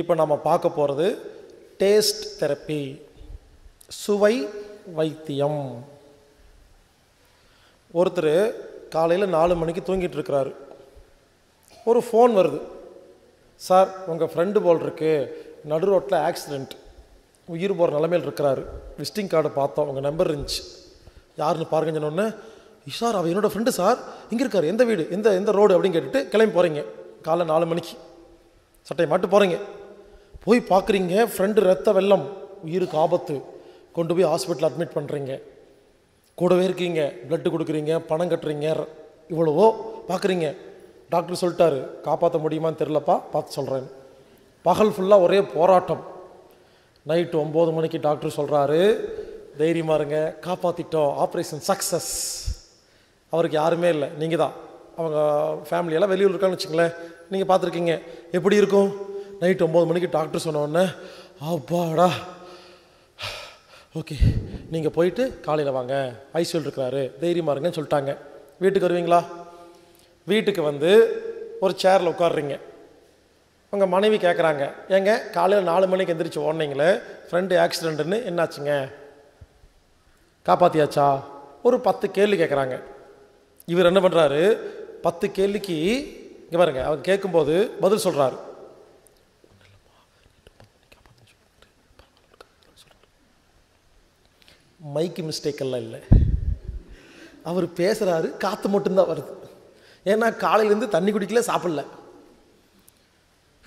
இப்போ நம்ம பார்க்க போகிறது டேஸ்ட் தெரப்பி, சுவை வைத்தியம். ஒருத்தர் காலையில் 4 மணிக்கு தூங்கிட்டு இருக்கிறாரு. ஒரு ஃபோன் வருது, சார் உங்கள் ஃப்ரெண்டு போல் இருக்கு, நடு ரோட்டில் ஆக்சிடெண்ட், உயிர் போகிற நிலைமையில் இருக்கிறாரு. விசிட்டிங் கார்டை பார்த்தோம், உங்கள் நம்பர் இருந்துச்சு, யாருன்னு பாருங்கன்னு சொன்னோன்னே, சார் அவ என்னோடய ஃப்ரெண்டு சார், இங்கே இருக்கார், எந்த வீடு, எந்த எந்த ரோடு அப்படின்னு கேட்டுட்டு கிளம்பி போகிறீங்க. காலை 4 மணிக்கு சட்டையை மாட்டு போகிறீங்க, போய் பார்க்குறீங்க, ஃப்ரெண்டு ரத்த வெள்ளம், உயிருக்கு ஆபத்து, கொண்டு போய் ஹாஸ்பிட்டல் அட்மிட் பண்ணுறீங்க. கூடவே இருக்கீங்க, பிளட்டு கொடுக்குறீங்க, பணம் கட்டுறீங்க, இவ்வளவோ பார்க்குறீங்க. டாக்டர் சொல்லிட்டாரு, காப்பாற்ற முடியுமான்னு தெரிலப்பா, பார்த்து சொல்கிறேன். பகல் ஃபுல்லாக ஒரே போராட்டம். நைட்டு 9 மணிக்கு டாக்டர் சொல்கிறாரு, தைரியமாக இருங்க, காப்பாற்றிட்டோம், ஆப்ரேஷன் சக்ஸஸ். அவருக்கு யாருமே இல்லை, நீங்கள் தான். அவங்க ஃபேமிலியெல்லாம் வெளியூர் இருக்கான்னு வச்சுங்களேன், நீங்கள் பார்த்துருக்கீங்க எப்படி இருக்கும். நைட்டு 9 மணிக்கு டாக்டர் சொன்னோடனே, அப்பாடா ஓகே, நீங்கள் போயிட்டு காலையில் வாங்க, ஐசியூல் இருக்கிறாரு, தைரியமாக இருங்கன்னு சொல்லிட்டாங்க. வீட்டுக்கு வருவீங்களா? வீட்டுக்கு வந்து ஒரு சேரில் உட்காடுறீங்க. உங்கள் மனைவி கேட்குறாங்க, ஏங்க காலையில் 4 மணிக்கு எந்திரிச்சு ஓடினீங்களே, ஃப்ரெண்டு ஆக்சிடென்ட்டுன்னு, என்னாச்சுங்க, காப்பாற்றியாச்சா? ஒரு 10 கேள்வி கேட்குறாங்க. இவர் என்ன பண்ணுறாரு, 10 கேள்விக்கு இங்கே பாருங்க, அவங்க கேட்கும்போது பதில் சொல்கிறாரு. மைக்கு மிஸ்டேக்கெல்லாம் இல்லை, அவர் பேசுகிறாரு, காற்று மட்டும்தான் வருது. ஏன்னா காலையிலேருந்து தண்ணி குடிக்கல, சாப்பிடல,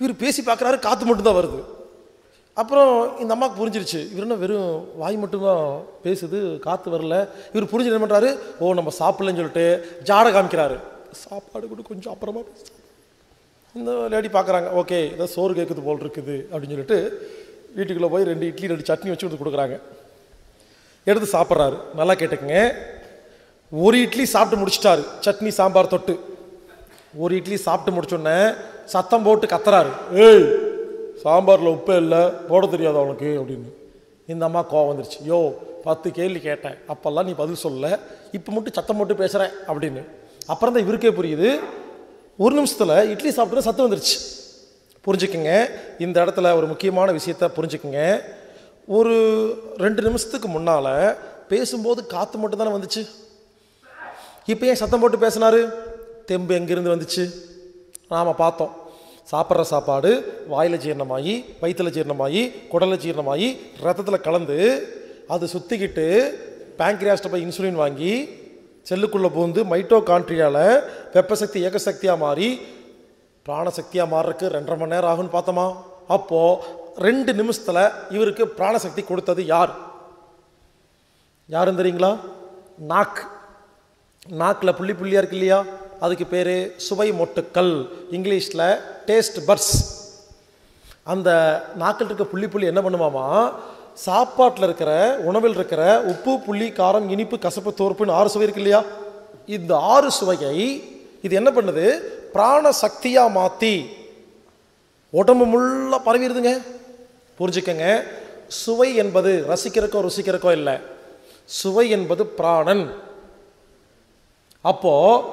இவர் பேசி பார்க்குறாரு, காற்று மட்டும்தான் வருது. அப்புறம் இந்த அம்மாவுக்கு புரிஞ்சிருச்சு, இவர் என்ன வெறும் வாய் மட்டும்தான் பேசுது, காற்று வரல. இவர் புரிஞ்சு என்ன பண்ணுறாரு, ஓ நம்ம சாப்பிட்லன்னு சொல்லிட்டு ஜாடை காமிக்கிறாரு, சாப்பாடு கூட கொஞ்சம் அப்புறமா. இந்த லேடி பார்க்குறாங்க, ஓகே ஏதோ சோறு கேட்குது போல் இருக்குது அப்படின்னு சொல்லிட்டு வீட்டுக்குள்ளே போய் 2 இட்லி 2 சட்னி வச்சு எடுத்து கொடுக்குறாங்க. எடுத்து சாப்பிட்றாரு. நல்லா கேட்டுக்குங்க, 1 இட்லி சாப்பிட்டு முடிச்சிட்டாரு, சட்னி சாம்பார் தொட்டு. 1 இட்லி சாப்பிட்டு முடிச்சோடனே சத்தம் போட்டு கத்துறாரு, ஏய் சாம்பாரில் உப்பே இல்லை, போட தெரியாது அவனுக்கு அப்படின்னு. இந்த அம்மா கோவம் வந்துருச்சு, யோ 10 கேள்வி கேட்டேன், அப்போல்லாம் நீ பதில் சொல்ல, இப்போ மட்டும் சத்தம் போட்டு பேசுகிறேன் அப்படின்னு. அப்புறம் தான் இவருக்கே புரியுது, 1 நிமிஷத்தில் இட்லி சாப்பிட்டு சத்தம் வந்துருச்சு. புரிஞ்சுக்குங்க, இந்த இடத்துல ஒரு முக்கியமான விஷயத்த புரிஞ்சுக்குங்க. ஒரு 2 நிமிஷத்துக்கு முன்னால் பேசும்போது காற்று மட்டும் தானே வந்துச்சு, இப்போ ஏன் சத்தம் போட்டு பேசினார்? தெம்பு எங்கேருந்து வந்துச்சு? நாம் பார்த்தோம், சாப்பிட்ற சாப்பாடு வாயில் ஜீரணமாகி, வயிற்றில் ஜீரணமாகி, குடலில் ஜீரணமாகி, ரத்தத்தில் கலந்து, அது சுற்றிக்கிட்டு பேங்க்ரியாஸ்ட்டை போய் இன்சுலின் வாங்கி செல்லுக்குள்ளே பூந்து மைட்டோகாண்ட்ரியாவில் வெப்பசக்தி ஏகசக்தியாக மாறி பிராணசக்தியாக மாறுறதுக்கு 2.5 மணி நேரம் ஆகும்னு பார்த்தோமா. அப்போது 2 நிமிஷத்தில் இவருக்கு பிராணசக்தி கொடுத்தது யார்? யாருன்னு தெரியுங்களா? நாக்கு. நாக்கில் புள்ளி புள்ளியாக இருக்கு இல்லையா, அதுக்கு பேர் சுவை மொட்டுக்கள், இங்கிலீஷில் டேஸ்ட் பர்ஸ். அந்த நாக்கில் இருக்க புள்ளி புள்ளி என்ன பண்ணுமாமா, சாப்பாட்டில் இருக்கிற, உணவில் இருக்கிற உப்பு, புள்ளி, காரம், இனிப்பு, கசப்பு, தோர்ப்புன்னு 6 சுவை இருக்கு இல்லையா, இந்த 6 சுவையை இது என்ன பண்ணுது, பிராணசக்தியாக மாற்றி உடம்பு முள்ள பரவிடுதுங்க. புரிஞ்சுக்கங்க, சுவை என்பது ரசிக்கிறக்கோ ருசிக்கிறக்கோ இல்லை, சுவை என்பது பிராணன். அப்போது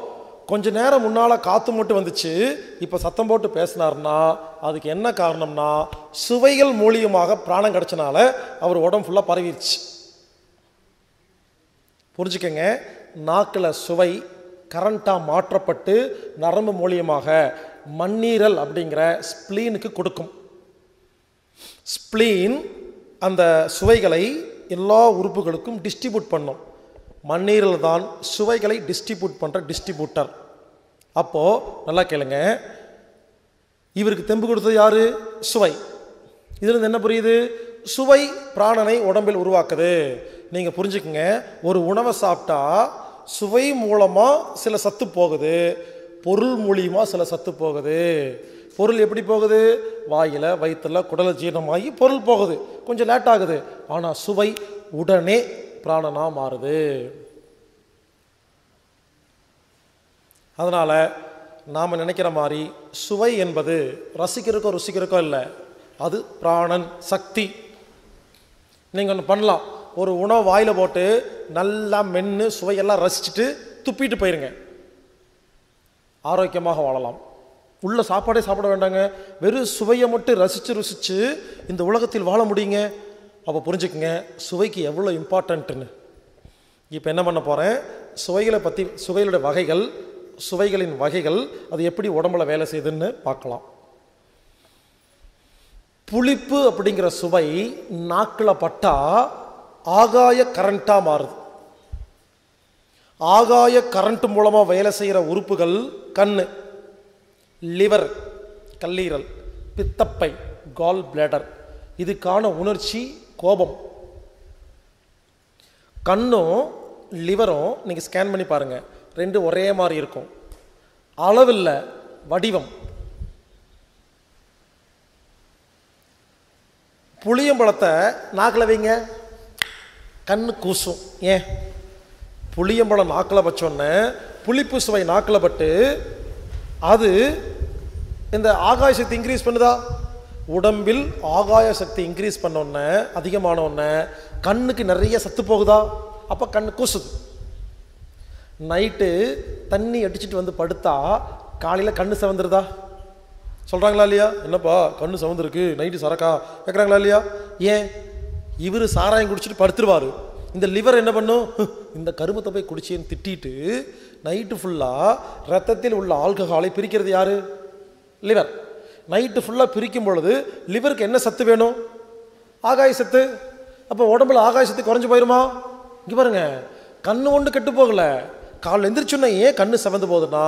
கொஞ்ச நேரம் முன்னால் காற்று மட்டும் வந்துச்சு, இப்போ சத்தம் போட்டு பேசினார்னா அதுக்கு என்ன காரணம்னா, சுவைகள் மூலியமாக பிராணம் கிடச்சனால அவர் உடம்பு ஃபுல்லாக பரவிடுச்சு. புரிஞ்சுக்கங்க, நாக்கில் சுவை கரண்ட்டாக மாற்றப்பட்டு நரம்பு மூலியமாக மண்ணீரல் அப்படிங்கிற ஸ்பிளீனுக்கு கொடுக்கும். ஸ்பிளீன் அந்த சுவைகளை எல்லா உறுப்புகளுக்கும் டிஸ்ட்ரிபியூட் பண்ணும். மண்ணீரல் தான் சுவைகளை டிஸ்ட்ரிபியூட் பண்ணுற டிஸ்ட்ரிபியூட்டர். அப்போது நல்லா கேளுங்க, இவருக்கு தெம்பு கொடுத்தது யார்? சுவை. இதுலேருந்து என்ன புரியுது, சுவை பிராணனை உடம்பில் உருவாக்குது. நீங்கள் புரிஞ்சுக்குங்க, ஒரு உணவை சாப்பிட்டா சுவை மூலமாக சில சத்து போகுது, பொருள் மூலியமாக சில சத்து போகுது. பொருள் எப்படி போகுது? வாயில், வயிற்றில், குடலை ஜீரணமாகி பொருள் போகுது, கொஞ்சம் லேட் ஆகுது. ஆனால் சுவை உடனே பிராணனாக மாறுது. அதனால் நாம் நினைக்கிற மாதிரி சுவை என்பது ரசிக்கிறக்கோ ருசிக்கிறக்கோ இல்லை, அது பிராணன் சக்தி. நீங்கள் ஒன்று பண்ணலாம், ஒரு உணவு வாயில் போட்டு நல்லா மென்று சுவையெல்லாம் ரசிச்சுட்டு துப்பிட்டு போயிருங்க, ஆரோக்கியமாக வாழலாம். உள்ள சாப்பாடே சாப்பிட வேண்டாங்க, வெறும் சுவையை மட்டும் ரசித்து ருசித்து இந்த உலகத்தில் வாழ முடியுங்க. அப்போ புரிஞ்சுக்குங்க சுவைக்கு எவ்வளோ இம்பார்ட்டன்ட்டுன்னு. இப்போ என்ன பண்ண போகிறேன், சுவைகளை பற்றி, சுவைகளுடைய வகைகள், சுவைகளின் வகைகள், அது எப்படி உடம்புல வேலை செய்யுதுன்னு பார்க்கலாம். புளிப்பு அப்படிங்கிற சுவை நாக்கில் பட்டால் ஆகாய கரண்ட்டாக மாறுது. ஆகாய கரண்ட் மூலமாக வேலை செய்கிற உறுப்புகள் கண், லிவர், கல்லீரல், பித்தப்பை, கால் பிளேடர். இதுக்கான உணர்ச்சி கோபம். கண்ணும் லிவரும் நீங்கள் ஸ்கேன் பண்ணி பாருங்கள், ரெண்டு ஒரே மாதிரி இருக்கும், அளவில்லை வடிவம். புளியம்பழத்தை நாக்கில் வைங்க, கண்ணு கூசும். ஏன்? புளியம்பழம் நாக்கில் வச்சோன்னே புளிப்பு சுவை நாக்கில் பட்டு அது இந்த ஆகாய சக்தி இன்க்ரீஸ் பண்ணுதா? உடம்பில் ஆகாய சக்தி இன்க்ரீஸ் பண்ணோன்னே அதிகமானோடனே கண்ணுக்கு நிறைய சத்து போகுதா? அப்போ கண்ணு கூசுது. நைட்டு தண்ணி அடிச்சுட்டு வந்து படுத்தா காலையில் கண்ணு செவந்துருதா? சொல்கிறாங்களா இல்லையா? என்னப்பா கண்ணு செவந்துருக்கு நைட்டு சரக்கா கேட்குறாங்களா இல்லையா? ஏன்? இவர் சாராயம் குடிச்சிட்டு படுத்துருவார். இந்த லிவர் என்ன பண்ணும், இந்த கருமத்தை போய் குடிச்சேன்னு திட்டிட்டு நைட்டு ஃபுல்லாக ரத்தத்தில் உள்ள ஆல்கஹாலை பிரிக்கிறது யார்? லிவர். நைட்டு ஃபுல்லாக பிரிக்கும் பொழுது லிவருக்கு என்ன சத்து வேணும்? ஆகாய சத்து. அப்போ உடம்புல ஆகாய சத்து குறைஞ்சி போயிடுமா? இங்கே பாருங்க, கண்ணு ஒன்று கெட்டு போகலை, கால் எந்திரிச்சுன்னா ஏன் கண்ணு செவந்து போகுதுன்னா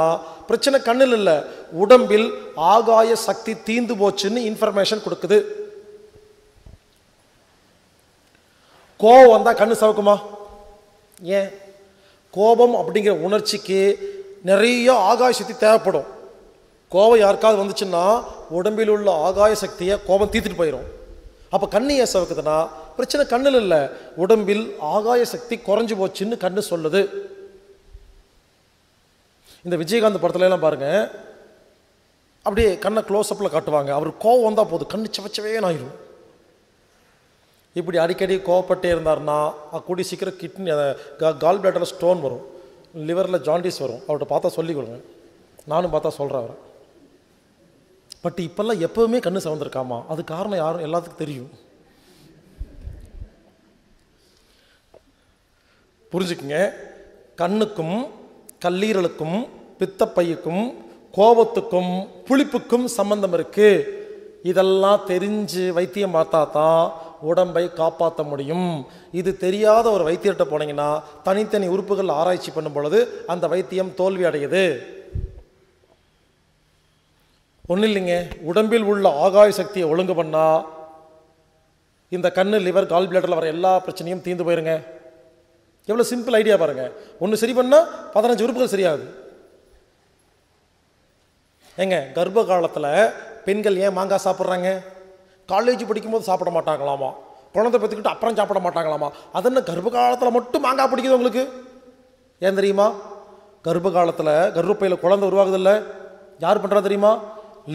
பிரச்சனை கண்ணில் இல்லை, உடம்பில் ஆகாய சக்தி தீந்து போச்சுன்னு இன்ஃபர்மேஷன் கொடுக்குது. கோபம் வந்தால் கண்ணு சவக்குமா? ஏன்? கோபம் அப்படிங்கிற உணர்ச்சிக்கு நிறைய ஆகாய சக்தி தேவைப்படும். கோபம் யாருக்காவது வந்துச்சுன்னா உடம்பில் உள்ள ஆகாய சக்தியை கோபம் தீர்த்துட்டு போயிடும். அப்போ கண்ணு ஏன் சவக்குதுன்னா பிரச்சனை கண்ணில் இல்லை, உடம்பில் ஆகாய சக்தி குறைஞ்சி போச்சுன்னு கண்ணு சொல்லுது. இந்த விஜயகாந்த் படத்துல எல்லாம் பாருங்கள், அப்படியே கண்ணை க்ளோஸ்அப்பில் காட்டுவாங்க, அவர் கோபம் வந்தால் போதும் கண்ணு சவச்சவே ஆயிடும். இப்படி அடிக்கடி கோவப்பட்டே இருந்தார்னா கூடி சீக்கிரம் கிட்னி, கால் பிளாடரில் ஸ்டோன் வரும், லிவரில் ஜாண்டிஸ் வரும். அவர்கிட்ட பார்த்தா சொல்லி கொடுங்க, நானும் பார்த்தா சொல்கிறேன் அவரை. பட் இப்போல்லாம் எப்போவுமே கண்ணு சவந்திருக்காமா, அது காரணம் யாரும் எல்லாத்துக்கும் தெரியும். புரிஞ்சுக்குங்க, கண்ணுக்கும் கல்லீரலுக்கும் பித்தப்பைக்கும் கோபத்துக்கும் புளிப்புக்கும் சம்பந்தம் இருக்குது. இதெல்லாம் தெரிஞ்சு வைத்தியம் பார்த்தா தான் உடம்பை காப்பாற்ற முடியும். இது தெரியாத ஒரு வைத்தியர்கிட்ட போனீங்கன்னா தனித்தனி உறுப்புகள் ஆராய்ச்சி பண்ணும் பொழுது அந்த வைத்தியம் தோல்வி அடையுது. ஒன்றும் இல்லைங்க, உடம்பில் உள்ள ஆகாய சக்தியை ஒழுங்கு பண்ணால் இந்த கண்ணு, லிவர், கால் பிளாடரில் வர எல்லா பிரச்சனையும் தீர்ந்து போயிருங்க. எவ்வளோ சிம்பிள் ஐடியா பாருங்கள். ஒன்று சரி பண்ணால் 15 உறுப்புகள் சரியாகுது. ஏங்க கர்ப்ப காலத்தில் பெண்கள் ஏன் மாங்காய் சாப்பிட்றாங்க? காலேஜ் படிக்கும்போது சாப்பிட மாட்டாங்களாமா, குழந்தை பற்றிக்கிட்டு அப்புறம் சாப்பிட மாட்டாங்களாமா, அது என்ன கர்ப்ப காலத்தில் மட்டும் மாங்காய் பிடிக்குது உங்களுக்கு? ஏன் தெரியுமா? கர்ப்ப காலத்தில் கர்ப்பையில் குழந்தை உருவாகுதில்லை, யார் பண்ணுறா தெரியுமா?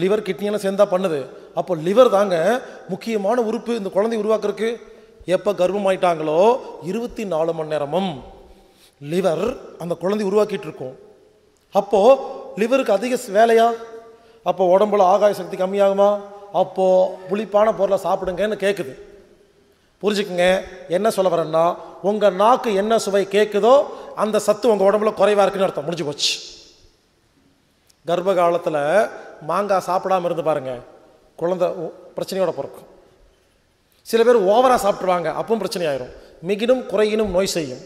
லிவர், கிட்னியெல்லாம் சேர்ந்தா பண்ணுது. அப்போ லிவர் தாங்க முக்கியமான உறுப்பு இந்த குழந்தைய உருவாக்குறதுக்கு. எப்போ கர்ப்பமாயிட்டாங்களோ 24 மணி நேரமும் லிவர் அந்த குழந்தை உருவாக்கிட்டு இருக்கும். அப்போது லிவருக்கு அதிக வேலையா? அப்போ உடம்புல ஆகாய சக்தி கம்மியாகுமா? அப்போது புளிப்பான பொருளை சாப்பிடுங்கன்னு கேட்குது. புரிஞ்சுக்குங்க என்ன சொல்ல வரேன்னா, உங்கள் நாக்கு என்ன சுவை கேட்குதோ அந்த சத்து உங்கள் உடம்புல குறைவாக இருக்குன்னு அர்த்தம். முடிஞ்சு போச்சு. கர்ப்ப காலத்தில் மாங்காய் சாப்பிடாமல் இருந்து பாருங்கள், குழந்தை பிரச்சனையோட பிறக்கும். சில பேர் ஓவராக சாப்பிட்ருவாங்க, அப்பவும் பிரச்சனை ஆயிரும், மிகினும் குறையினும் நோய் செய்யும்.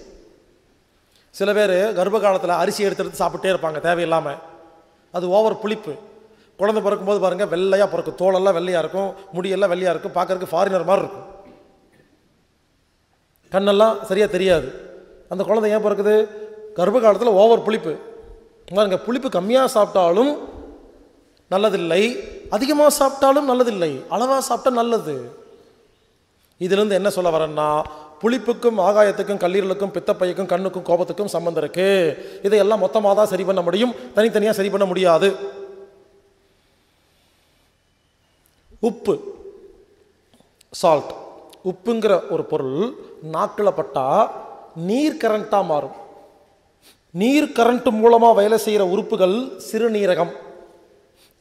சில பேர் கர்ப்ப காலத்தில் அரிசி எடுத்துகிட்டு சாப்பிட்டே இருப்பாங்க தேவையில்லாமல், அது ஓவர் புளிப்பு. குழந்தை பிறக்கும்போது பாருங்கள் வெள்ளையாக பிறக்கும், தோலெல்லாம் வெள்ளையாக இருக்கும், முடியெல்லாம் வெள்ளையாக இருக்கும், பார்க்கறதுக்கு ஃபாரினர் மாதிரி இருக்கும், கண்ணெல்லாம் சரியாக தெரியாது. அந்த குழந்தை ஏன் பிறக்குது? கர்ப்ப காலத்தில் ஓவர் புளிப்பு. பாருங்க, புளிப்பு கம்மியாக சாப்பிட்டாலும் நல்லதில்லை, அதிகமாக சாப்பிட்டாலும் நல்லதில்லை, அளவாக சாப்பிட்டா நல்லது. இதிலிருந்து என்ன சொல்ல வரேன்னா, புளிப்புக்கும் ஆகாயத்துக்கும் கல்லீரலுக்கும் பித்தப்பைக்கும் கண்ணுக்கும் கோபத்துக்கும் சம்பந்தம் இருக்குது. இதையெல்லாம் மொத்தமாக தான் சரி பண்ண முடியும், தனித்தனியாக சரி பண்ண முடியாது. உப்பு, சால்ட், உப்புங்கிற ஒரு பொருள் நாக்கில் பட்டால் நீர் கரண்ட்டாக மாறும். நீர் கரண்ட் மூலமாக வேலை செய்கிற உறுப்புகள் சிறுநீரகம்,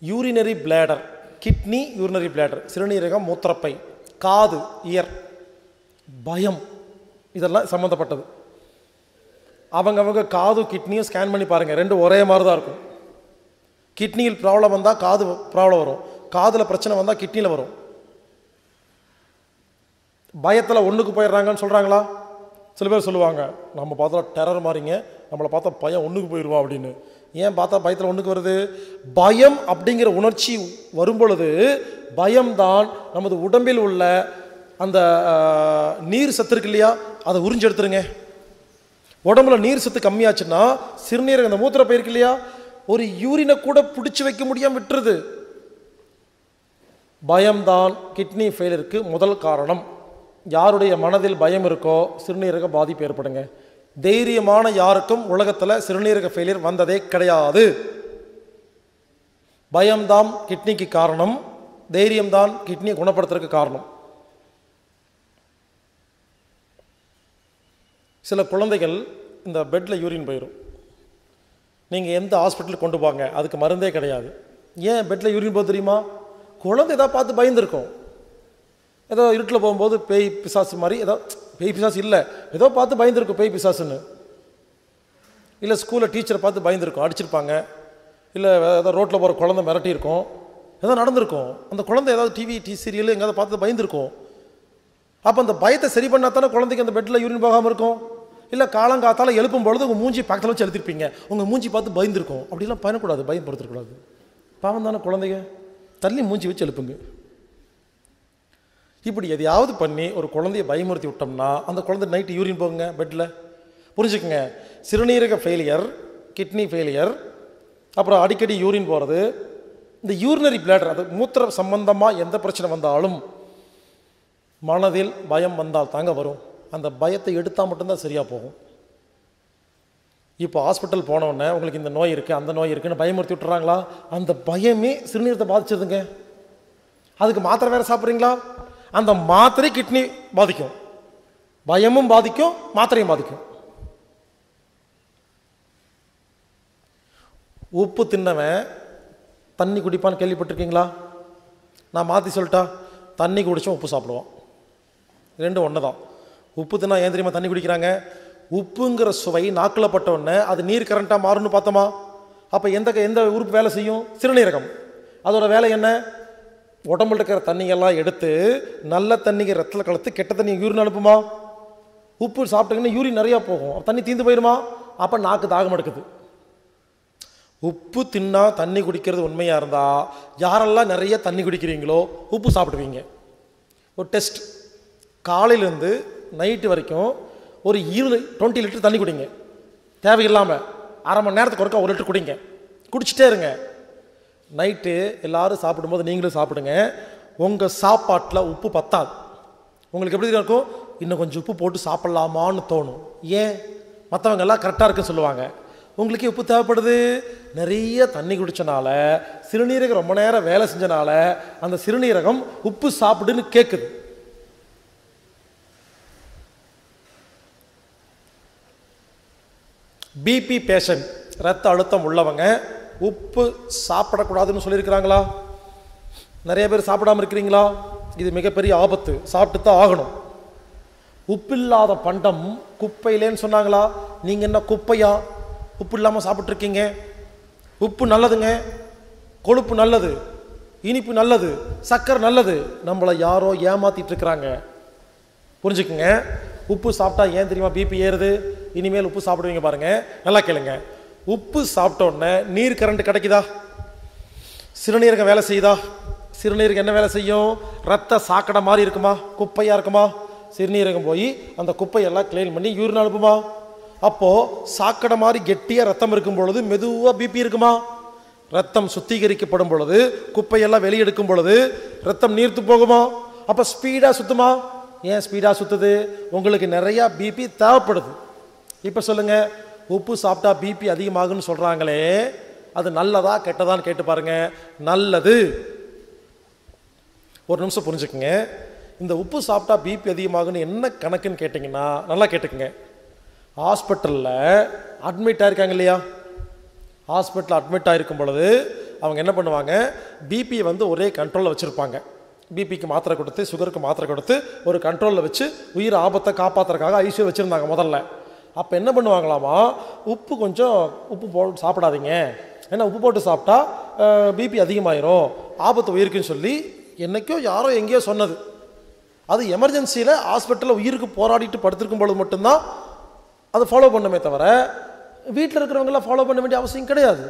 urinary bladder, kidney, urinary bladder, சிறுநீரகம், மூத்திரப்பை, காது, ear, பயம், இதெல்லாம் சம்பந்தப்பட்டது. அவங்க அவங்க காது கிட்னியும் ஸ்கேன் பண்ணி பாருங்கள், ரெண்டு ஒரே மாதிரி தான் இருக்கும். கிட்னியில் ப்ராப்ளம் வந்தால் காது ப்ராப்ளம் வரும், காதில் பிரச்சனை வந்தால் கிட்னியில் வரும். பயத்தில் ஒன்றுக்கு போயிடுறாங்கன்னு சொல்கிறாங்களா? சில பேர் சொல்லுவாங்க, நம்ம பார்த்தா டெரர் மாதிரிங்க, நம்மளை பார்த்தா பயம் ஒன்றுக்கு போயிடுவோம் அப்படின்னு. ஏன் பார்த்தா பயத்தில் ஒன்றுக்கு வருது? பயம் அப்படிங்கிற உணர்ச்சி வரும்பொழுது பயம்தான் நமது உடம்பில் உள்ள அந்த நீர் சத்து இருக்கு இல்லையா, அதை உறிஞ்செடுத்துருங்க. உடம்புல நீர் சத்து கம்மியாச்சுன்னா சிறுநீரகம், அந்த மூத்திர பை இருக்கு இல்லையா, ஒரு யூரினை கூட பிடிச்சி வைக்க முடியாமல் விட்டுருது. பயம்தான் கிட்னி ஃபெயிலியருக்கு முதல் காரணம். யாருடைய மனதில் பயம் இருக்கோ சிறுநீரக பாதிப்பு ஏற்படுங்க. தைரியமான யாருக்கும் உலகத்தில் சிறுநீரக ஃபெயிலியர் வந்ததே கிடையாது. பயம்தான் கிட்னிக்கு காரணம், தைரியம்தான் கிட்னியை குணப்படுத்துறதுக்கு காரணம். சில குழந்தைகள் இந்த பெட்டில் யூரின் போயிடும். நீங்கள் எந்த ஹாஸ்பிட்டலுக்கு கொண்டு போங்க, அதுக்கு மருந்தே கிடையாது. ஏன் பெட்டில் யூரின் போக தெரியுமா? குழந்தை எதாவது பார்த்து பயந்துருக்கும். ஏதோ இருட்டில் போகும்போது பேய் பிசாசு மாதிரி, ஏதோ பேய் பிசாசு இல்லை, ஏதோ பார்த்து பயந்துருக்கும் பேய் பிசாசுன்னு. இல்லை ஸ்கூலில் டீச்சரை பார்த்து பயந்துருக்கும், அடிச்சிருப்பாங்க. இல்லை ஏதோ ரோட்டில் போகிற குழந்தை மிரட்டியிருக்கோம், ஏதோ நடந்திருக்கும். அந்த குழந்தை ஏதாவது டிவி சீரியல் எங்கேயாவது பார்த்து பயந்துருக்கும். அப்போ அந்த பயத்தை சரி பண்ணால் தானே குழந்தைக்கு அந்த பெட்டில் யூரின் போகாமல் இருக்கும். இல்லை காலங்காத்தால் எழுப்பும்பொழுது உங்கள் மூஞ்சி பக்கத்தில் வச்சு எழுத்திருப்பீங்க, உங்கள் மூஞ்சி பார்த்து பயந்துருக்கும். அப்படிலாம் பயணக்கூடாது, பயன்படுத்தக்கூடாது. பாவம் தானே குழந்தைங்க, தள்ளி மூஞ்சி வச்சு எழுப்புங்க. இப்படி எதையாவது பண்ணி ஒரு குழந்தைய பயமுறுத்தி விட்டோம்னா அந்த குழந்தை நைட்டு யூரின் போகுங்க பெட்டில். புரிஞ்சுக்குங்க, சிறுநீரக ஃபெயிலியர், கிட்னி ஃபெயிலியர், அப்புறம் அடிக்கடி யூரின் போகிறது, இந்த யூரினரி பிளாடர், அது மூத்திர சம்பந்தமாக எந்த பிரச்சனை வந்தாலும் மனதில் பயம் வந்தால் தாங்க வரும். அந்த பயத்தை எடுத்தால் மட்டும்தான் சரியாக போகும். இப்போ ஹாஸ்பிட்டல் போனோடனே உங்களுக்கு இந்த நோய் இருக்குது, அந்த நோய் இருக்குதுன்னு பயமுறுத்தி விட்டுறாங்களா? அந்த பயமே சிறுநீரகத்தை பாதிச்சிருதுங்க. அதுக்கு மாத்திரை வேறு சாப்பிட்றீங்களா? அந்த மாத்திரை கிட்னி பாதிக்கும், பயமும் பாதிக்கும், மாத்திரையும் பாதிக்கும். உப்பு தின்னவன் தண்ணி குடிப்பான்னு கேள்விப்பட்டிருக்கீங்களா? நான் மாற்றி சொல்லிட்டா, தண்ணி குடித்தோம் உப்பு சாப்பிடுவோம், ரெண்டும் ஒன்று தான். உப்பு தின்னா ஏன் தெரியுமா தண்ணி குடிக்கிறாங்க? உப்புங்கிற சுவை நாக்கில் பட்டவுடனே அது நீர் கரண்ட்டாக மாறும்னு பார்த்தோமா? அப்போ எந்த எந்த உறுப்பு வேலை செய்யும்? சிறுநீரகம். அதோட வேலை என்ன? உடம்புல இருக்கிற தண்ணியெல்லாம் எடுத்து நல்ல தண்ணிக்கு ரத்தத்தில் கலத்து கெட்ட தண்ணி யூரின் அனுப்புமா? உப்பு சாப்பிட்டீங்கன்னா யூரின் நிறையா போகும், தண்ணி தீந்து போயிடுமா? அப்போ நாக்கு தாகம் எடுக்குது. உப்பு தின்னா தண்ணி குடிக்கிறது உண்மையாக இருந்தால் யாரெல்லாம் நிறைய தண்ணி குடிக்கிறீங்களோ உப்பு சாப்பிடுவீங்க. ஒரு டெஸ்ட், காலையிலேருந்து நைட்டு வரைக்கும் ஒரு 20 லிட்டர் தண்ணி குடிங்க, தேவையில்லாமல். அரை மணி நேரத்துக்கு ஒருக்கா 1 லிட்டர் குடிங்க, குடிச்சிட்டே இருங்க. நைட்டு எல்லோரும் சாப்பிடும்போது நீங்களும் சாப்பிடுங்க. உங்கள் சாப்பாட்டில் உப்பு பத்தாது. உங்களுக்கு எப்படி இருக்கும்? இன்னும் கொஞ்சம் உப்பு போட்டு சாப்பிட்லாமான்னு தோணும். ஏன்? மற்றவங்க எல்லாம் கரெக்டாக இருக்குன்னு சொல்லுவாங்க, உங்களுக்கு உப்பு தேவைப்படுது. நிறைய தண்ணி குடித்தனால சிறுநீரகம் ரொம்ப நேரம் வேலை செஞ்சனால அந்த சிறுநீரகம் உப்பு சாப்பிடுன்னு கேட்குது. பிபி பேஷண்ட், ரத்த அழுத்தம் உள்ளவங்க உப்பு சாப்பிடக்கூடாதுன்னு சொல்லியிருக்கிறாங்களா? நிறைய பேர் சாப்பிடாமல் இருக்கிறீங்களா? இது மிகப்பெரிய ஆபத்து, சாப்பிட்டு தான் ஆகணும். உப்பு இல்லாத பண்டம் குப்பையிலேன்னு சொன்னாங்களா? நீங்கள் என்ன குப்பையா? உப்பு இல்லாமல் சாப்பிட்ருக்கீங்க. உப்பு நல்லதுங்க, கொழுப்பு நல்லது, இனிப்பு நல்லது, சர்க்கரை நல்லது. நம்மளை யாரோ ஏமாற்றிட்டு இருக்கிறாங்க, புரிஞ்சுக்குங்க. உப்பு சாப்பிட்டா ஏன் தெரியுமா பிபி ஏறுது? இனிமேல் உப்பு சாப்பிடுவீங்க பாருங்கள், நல்லா கேளுங்க. உப்பு சாப்பிட்டோன்னே நீர் கரண்ட் கிடைக்குதா? சிறுநீரகம் வேலை செய்யுதா? சிறுநீரகம் என்ன வேலை செய்யும்? ரத்த சாக்கடை மாதிரி இருக்குமா? குப்பையாக இருக்குமா? சிறுநீரகம் போய் அந்த குப்பையெல்லாம் கிளீன் பண்ணி யூரின் அனுப்புமா? அப்போது சாக்கடை மாதிரி கெட்டியாக ரத்தம் இருக்கும் பொழுது மெதுவாக பிபி இருக்குமா? ரத்தம் சுத்திகரிக்கப்படும் பொழுது குப்பையெல்லாம் வெளியெடுக்கும் பொழுது ரத்தம் நீர்த்து போகுமா? அப்போ ஸ்பீடாக சுற்றுமா? ஏன் ஸ்பீடாக சுற்றுது? உங்களுக்கு நிறையா பிபி தேவைப்படுது. இப்போ சொல்லுங்கள், உப்பு சாப்பிட்டா பிபி அதிகமாகுன்னு சொல்கிறாங்களே, அது நல்லதா கெட்டதான்னு கேட்டு பாருங்கள். நல்லது. ஒரு நிமிஷம் புரிஞ்சுக்குங்க. இந்த உப்பு சாப்பிட்டா பிபி அதிகமாகுன்னு என்ன கணக்குன்னு கேட்டிங்கன்னா நல்லா கேட்டுக்குங்க. ஹாஸ்பிட்டலில் அட்மிட் ஆகிருக்காங்க இல்லையா, ஹாஸ்பிட்டலில் அட்மிட் ஆகிருக்கும் பொழுது அவங்க என்ன பண்ணுவாங்க பிபி வந்து ஒரே கண்ட்ரோலில் வச்சுருப்பாங்க பிபிக்கு மாத்திரை கொடுத்து சுகருக்கு மாத்திரை கொடுத்து ஒரு கண்ட்ரோலில் வச்சு உயிர் ஆபத்தை காப்பாற்றுறதுக்காக ஐசியூ வச்சுருந்தாங்க முதல்ல அப்போ என்ன பண்ணுவாங்களாமா உப்பு கொஞ்சம் உப்பு போட்டு சாப்பிடாதீங்க ஏன்னா உப்பு போட்டு சாப்பிட்டா பிபி அதிகமாயிரும் ஆபத்து உயிருக்குன்னு சொல்லி என்றைக்கோ யாரோ எங்கேயோ சொன்னது அது எமர்ஜென்சியில் ஹாஸ்பிட்டலில் உயிருக்கு போராடிட்டு படுத்திருக்கும் பொழுது மட்டும்தான் அதை ஃபாலோ பண்ணுமே தவிர வீட்டில் இருக்கிறவங்களாம் ஃபாலோ பண்ண வேண்டிய அவசியம் கிடையாது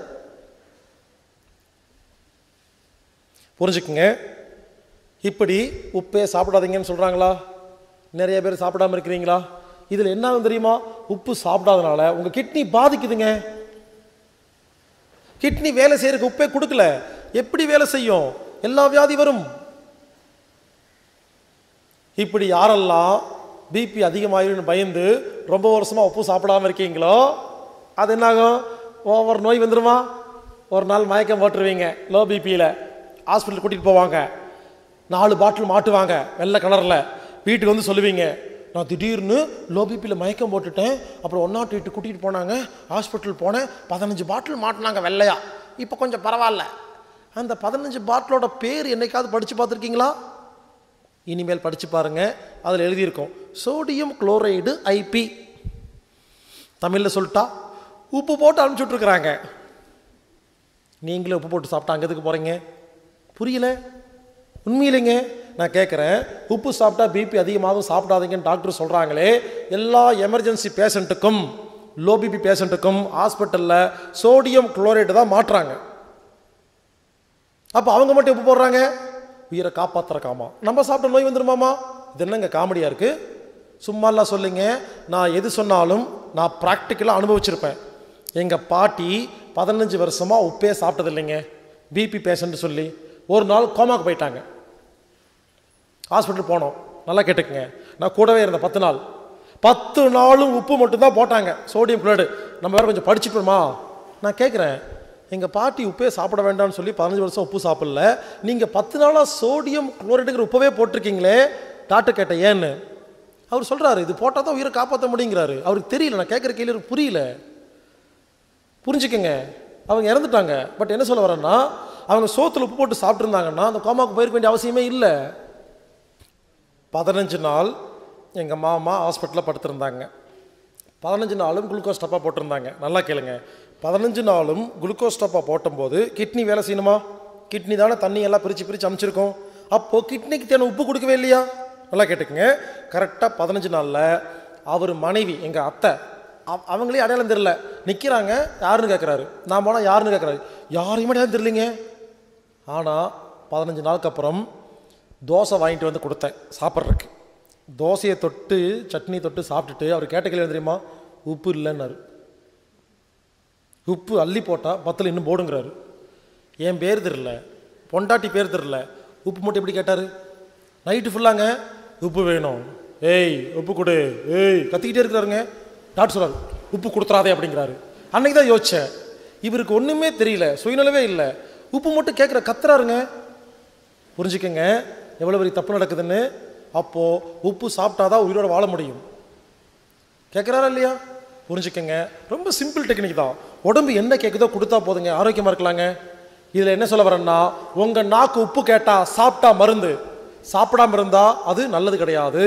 புரிஞ்சுக்குங்க இப்படி உப்பே சாப்பிடாதீங்கன்னு சொல்கிறாங்களா நிறைய பேர் சாப்பிடாமல் இருக்கிறீங்களா இதில் என்ன ஆகும் தெரியுமா உப்பு சாப்பிடாதனால உங்கள் கிட்னி பாதிக்குதுங்க கிட்னி வேலை செய்கிறதுக்கு உப்பே கொடுக்கல எப்படி வேலை செய்யும் எல்லா வியாதி வரும் இப்படி யாரெல்லாம் பிபி அதிகமாகிடுன்னு பயந்து ரொம்ப வருஷமாக உப்பு சாப்பிடாமல் இருக்கீங்களோ அது என்னாகும் ஒவ்வொரு நோய் வந்துடுமா ஒரு நாள் மயக்கம் போட்டுருவீங்க லோ பிபியில் ஹாஸ்பிட்டல் கூட்டிகிட்டு போவாங்க 4 பாட்டில் மாட்டுவாங்க வெள்ளை கலரில் வீட்டுக்கு வந்து சொல்லுவீங்க நான் திடீர்னு லோ பிபியில் மயக்கம் போட்டுட்டேன் அப்புறம் 108 கூட்டிகிட்டு போனாங்க ஹாஸ்பிட்டல் போனேன் 15 பாட்டில் மாட்டினாங்க வெள்ளையா இப்போ கொஞ்சம் பரவாயில்ல அந்த 15 பாட்டிலோட பேர் என்னைக்காவது படித்து பார்த்துருக்கீங்களா இனிமேல் படித்து பாருங்கள் அதில் எழுதியிருக்கோம் சோடியம் குளோரைடு ஐபி தமிழில் சொல்லிட்டா உப்பு போட்டு அனுப்பிச்சுட்ருக்குறாங்க நீங்களே உப்பு போட்டு சாப்பிட்டா அங்கே எதுக்கு போகிறீங்க புரியல உண்மையிலேங்க நான் கேட்குறேன் உப்பு சாப்பிட்டா பிபி அதிகமாகவும் சாப்பிடாதீங்கன்னு டாக்டர் சொல்கிறாங்களே எல்லா எமர்ஜென்சி பேஷண்ட்டுக்கும் லோ பிபி பேஷண்ட்டுக்கும் ஹாஸ்பிட்டலில் சோடியம் குளோரைடு தான் மாட்டுறாங்க அப்போ அவங்க மட்டும் உப்பு போடுறாங்க உயிரை காப்பாற்றுறக்காமா நம்ம சாப்பிட்ட நோய் வந்துடுமாமா இது என்னங்க காமெடியாக இருக்குது சும்மாலாம் சொல்லுங்க நான் எது சொன்னாலும் நான் ப்ராக்டிக்கலாக அனுபவிச்சிருப்பேன் எங்கள் பாட்டி 15 வருஷமாக உப்பே சாப்பிட்டது இல்லைங்க பிபி பேஷண்ட்டு சொல்லி ஒரு நாள் கோமாக்கு போயிட்டாங்க ஹாஸ்பிட்டல் போனோம் நல்லா கேட்டுக்குங்க நான் கூடவே இருந்தேன் 10 நாள் 10 நாளும் உப்பு மட்டும்தான் போட்டாங்க சோடியம் குளோரைடு நம்ம வேறு கொஞ்சம் படிச்சுப்போமா நான் கேட்குறேன் எங்கள் பாட்டி உப்பே சாப்பிட வேண்டாம்னு சொல்லி 15 வருஷம் உப்பு சாப்பிடல நீங்கள் 10 நாளாக சோடியம் குளோரைடுங்கிற உப்பவே போட்டிருக்கீங்களே டாக்டர் கேட்டேன் ஏன்னு அவர் சொல்கிறாரு இது போட்டால் தான் உயிரை காப்பாற்ற முடியுங்கிறாரு அவருக்கு தெரியல நான் கேட்குற கேள்வி புரியல புரிஞ்சுக்கங்க அவங்க இறந்துட்டாங்க பட் என்ன சொல்ல வரேன்னா அவங்க சோத்தில் உப்பு போட்டு சாப்பிட்ருந்தாங்கன்னா அந்த கோமாவுக்கு போயிருக்க வேண்டிய அவசியமே இல்லை 15 நாள் எங்கள் மாமா ஹாஸ்பிட்டலில் படுத்திருந்தாங்க 15 நாளும் குளுக்கோஸ் டப்பா போட்டிருந்தாங்க நல்லா கேளுங்க 15 நாளும் குளுக்கோஸ் டப்பா போட்டும்போது கிட்னி வேலை செய்யணுமா கிட்னி தானே தண்ணி எல்லாம் பிரித்து பிரித்து அனுப்பிச்சிருக்கோம் அப்போது கிட்னிக்கு தேவை உப்பு கொடுக்கவே இல்லையா நல்லா கேட்டுக்குங்க கரெக்டாக 15 நாளில் அவர் மனைவி எங்கள் அத்தை அவங்களே அடையாளம் தெரியல நிற்கிறாங்க யாருன்னு கேட்குறாரு நான் போனால் யாருன்னு கேட்குறாரு யாரையுமே அடையாளம் தெரியலைங்க ஆனால் 15 நாளுக்கு அப்புறம் தோசை வாங்கிட்டு வந்து கொடுத்தேன் சாப்பிட்றதுக்கு தோசையை தொட்டு சட்னி தொட்டு சாப்பிட்டுட்டு அவர் கேட்ட கேள்வி தெரியுமா உப்பு இல்லைன்னாரு உப்பு அள்ளி போட்டால் பத்தில் இன்னும் போடுங்கிறாரு என் பேர் தெரில பொண்டாட்டி பேர் தெரில உப்பு மட்டும் எப்படி கேட்டார் நைட்டு ஃபுல்லாங்க உப்பு வேணும் ஏய் உப்பு கொடு ஏய் கத்திக்கிட்டே இருக்கிறாருங்க டாக்டர் சொல்கிறார் உப்பு கொடுத்துறாதே அப்படிங்கிறாரு அன்றைக்கி தான் யோசித்தேன் இவருக்கு ஒன்றுமே தெரியல சுயநலவே இல்லை உப்பு மட்டும் கேட்குற கத்துறாருங்க புரிஞ்சுக்கங்க எவ்வளோ பெரிய தப்பு நடக்குதுன்னு அப்போது உப்பு சாப்பிட்டாதான் உயிரோடு வாழ முடியும் கேட்குறாரா இல்லையா புரிஞ்சுக்கங்க ரொம்ப சிம்பிள் டெக்னிக் தான் உடம்பு என்ன கேட்குதோ கொடுத்தா போதுங்க ஆரோக்கியமாக இருக்கலாங்க இதில் என்ன சொல்ல வரேன்னா உங்கள் நாக்கு உப்பு கேட்டால் சாப்பிட்டா மருந்து சாப்பிடாமல் இருந்தால் அது நல்லது கிடையாது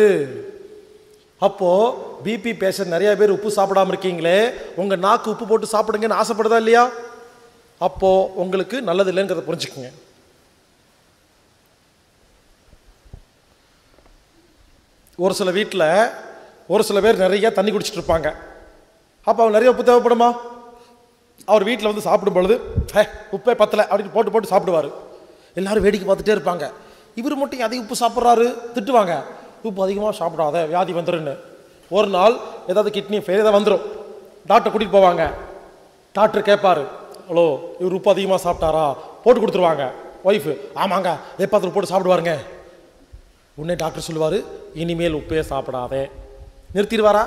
அப்போது பிபி பேஷண்ட் நிறைய பேர் உப்பு சாப்பிடாமல் இருக்கீங்களே உங்கள் நாக்கு உப்பு போட்டு சாப்பிடுங்கன்னு ஆசைப்படுதா இல்லையா அப்போது உங்களுக்கு நல்லது இல்லைங்கிறத புரிஞ்சுக்குங்க ஒரு சில பேர் நிறைய தண்ணி குடிச்சிட்டு இருப்பாங்க அப்போ அவர் நிறைய உப்பு தேவைப்படுமா அவர் வீட்டில் வந்து சாப்பிடும் பொழுது உப்பே பத்தலை அப்படின்னு போட்டு போட்டு சாப்பிடுவார் எல்லோரும் வேடிக்கை பார்த்துட்டே இருப்பாங்க இவர் மட்டும் அதிக உப்பு சாப்பிட்றாரு திட்டுவாங்க உப்பு அதிகமாக சாப்பிடாத வியாதி வந்துடுன்னு ஒரு நாள் ஏதாவது கிட்னி ஃபெயிலியர் தான் வந்துடும் டாக்டர் கூட்டிகிட்டு போவாங்க டாக்டர் கேட்பார் ஹலோ இவர் உப்பு அதிகமாக சாப்பிட்டாரா போட்டு கொடுத்துருவாங்க ஒய்ஃபு ஆமாங்க எப்போ போட்டு சாப்பிடுவாருங்க உடனே டாக்டர் சொல்லுவார் இனிமேல் உப்பே சாப்பிடாதே நிறுத்திடுவாரா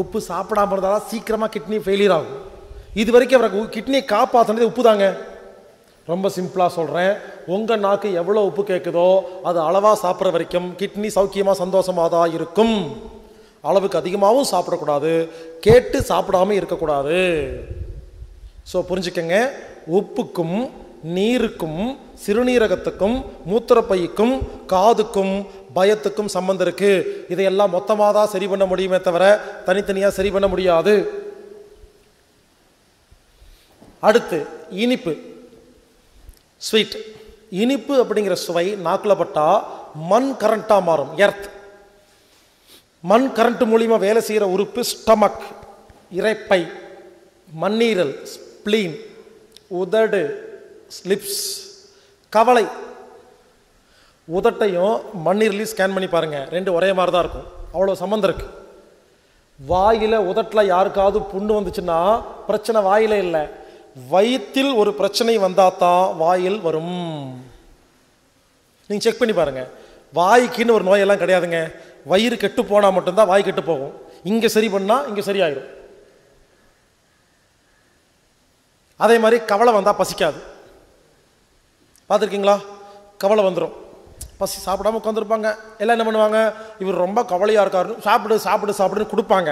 உப்பு சாப்பிடாமல் இருந்தால்தான் சீக்கிரமாக கிட்னி ஃபெயிலியர் ஆகும் இது வரைக்கும் அவருக்கு கிட்னியை காப்பாற்றினது உப்பு தாங்க ரொம்ப சிம்பிளாக சொல்கிறேன் உங்கள் நாக்கு எவ்வளோ உப்பு கேட்குதோ அது அளவாக சாப்பிட்ற வரைக்கும் கிட்னி சௌக்கியமாக சந்தோஷமாக தான் இருக்கும் அளவுக்கு அதிகமாகவும் சாப்பிடக்கூடாது கேட்டு சாப்பிடாமல் இருக்கக்கூடாது ஸோ புரிஞ்சுக்கங்க உப்புக்கும் நீருக்கும் சிறுநீரகத்துக்கும் மூத்திரப்பைக்கும் காதுக்கும் பயத்துக்கும் சம்பந்தம் இருக்கு. இதையெல்லாம் மொத்தமாக தான் சரி பண்ண முடியுமே தவிர தனித்தனியாக சரி பண்ண முடியாது. அடுத்து இனிப்பு, ஸ்வீட். இனிப்பு அப்படிங்கிற சுவை நாக்கில் பட்டா மண் கரண்ட்டாக மாறும். எர்த் மண் கரண்ட் மூலியமாக வேலை செய்கிற உறுப்பு ஸ்டமக், இறைப்பை, மண்ணீரல், ஸ்பிளீன், உதடு, ஸ்லிப்ஸ், கவலை. உதட்டையும் மண்ணீரலையும் ஸ்கேன் பண்ணி பாருங்கள், ரெண்டு ஒரே மாதிரி தான் இருக்கும், அவ்வளோ சம்மந்தம் இருக்குது. வாயில் உதட்டில் யாருக்காவது புண்ணு வந்துச்சுன்னா பிரச்சனை வாயில் இல்லை, வயிற்றில் ஒரு பிரச்சனை வந்தால் தான் வாயில் வரும். நீங்கள் செக் பண்ணி பாருங்கள், வாய்க்குன்னு ஒரு நோயெல்லாம் கிடையாதுங்க. வயிறு கெட்டு போனால் மட்டும்தான் வாய் கெட்டு போகும். இங்கே சரி பண்ணால் இங்கே சரியாயிடும். அதே மாதிரி கவலை வந்தால் பசிக்காது. பார்த்துருக்கீங்களா? கவலை வந்துடும், பசி சாப்பிடாமல் உட்காந்துருப்பாங்க. எல்லாம் என்ன பண்ணுவாங்க, இவர் ரொம்ப கவலையாக இருக்காருன்னு சாப்பிடு சாப்பிடு சாப்பிடுன்னு கொடுப்பாங்க.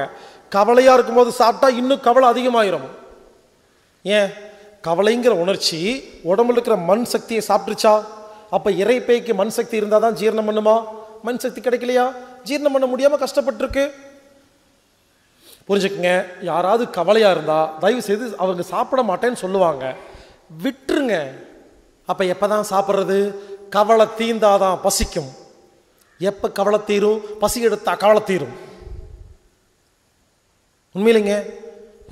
கவலையாக இருக்கும்போது சாப்பிட்டா இன்னும் கவலை அதிகமாகிடும். ஏன்? கவலைங்கிற உணர்ச்சி உடம்புல இருக்கிற மண் சக்தியை சாப்பிட்டுருச்சா? அப்போ இறைப்பைக்கு மண் சக்தி இருந்தால் தான் ஜீரணம் பண்ணுமா? மண் சக்தி கிடைக்கலையா, ஜீரணம் பண்ண முடியாமல் கஷ்டப்பட்டுருக்கு. புரிஞ்சுக்குங்க, யாராவது கவலையாக இருந்தால் தயவு செய்து அவங்க சாப்பிட மாட்டேன்னு சொல்லுவாங்க, விட்டுருங்க. அப்போ எப்போ தான் சாப்பிட்றது? கவலை தீந்தாதான் பசிக்கும். எப்போ கவலை தீரும்? பசி எடுத்தால் கவலை தீரும். உண்மையிலைங்க,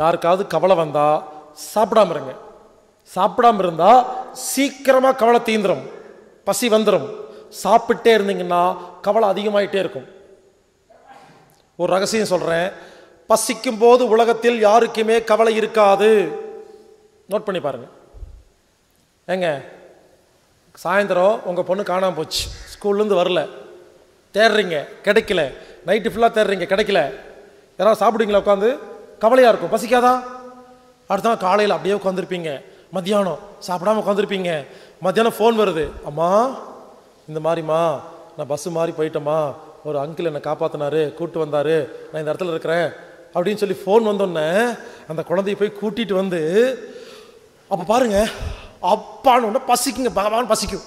யாருக்காவது கவலை வந்தால் சாப்பிடாம இருங்க. சாப்பிடாம இருந்தால் சீக்கிரமாக கவலை தீந்துடும், பசி வந்துடும். சாப்பிட்டே இருந்தீங்கன்னா கவலை அதிகமாகிட்டே இருக்கும். ஒரு ரகசியம் சொல்கிறேன், பசிக்கும் போது உலகத்தில் யாருக்குமே கவலை இருக்காது. நோட் பண்ணி பாருங்க. ஏங்க, சாயந்தரம் உங்கள் பொண்ணு காணாமல் போச்சு, ஸ்கூல்லேருந்து வரல, தேடுறீங்க கிடைக்கல, நைட்டு ஃபுல்லாக தேடுறீங்க கிடைக்கல, யாராவது சாப்பிடுங்களா உட்காந்து? கவலையாக இருக்கும், பசிக்காதா? அடுத்த காலையில் அப்படியே உட்காந்துருப்பீங்க, மத்தியானம் சாப்பிடாமல் உட்காந்துருப்பீங்க. மத்தியானம் ஃபோன் வருது, அம்மா இந்த மாதிரிம்மா நான் பஸ்ஸு மாதிரி போயிட்டேம்மா, ஒரு அங்கிள் என்னை காப்பாற்றினாரு, கூப்பிட்டு வந்தார், நான் இந்த இடத்துல இருக்கிறேன் அப்படின்னு சொல்லி ஃபோன் வந்தோடனே அந்த குழந்தைய போய் கூட்டிகிட்டு வந்து அப்போ பாருங்கள் அப்பான்னு ஒன்று பசிக்குங்க, பாபான்னு பசிக்கும்.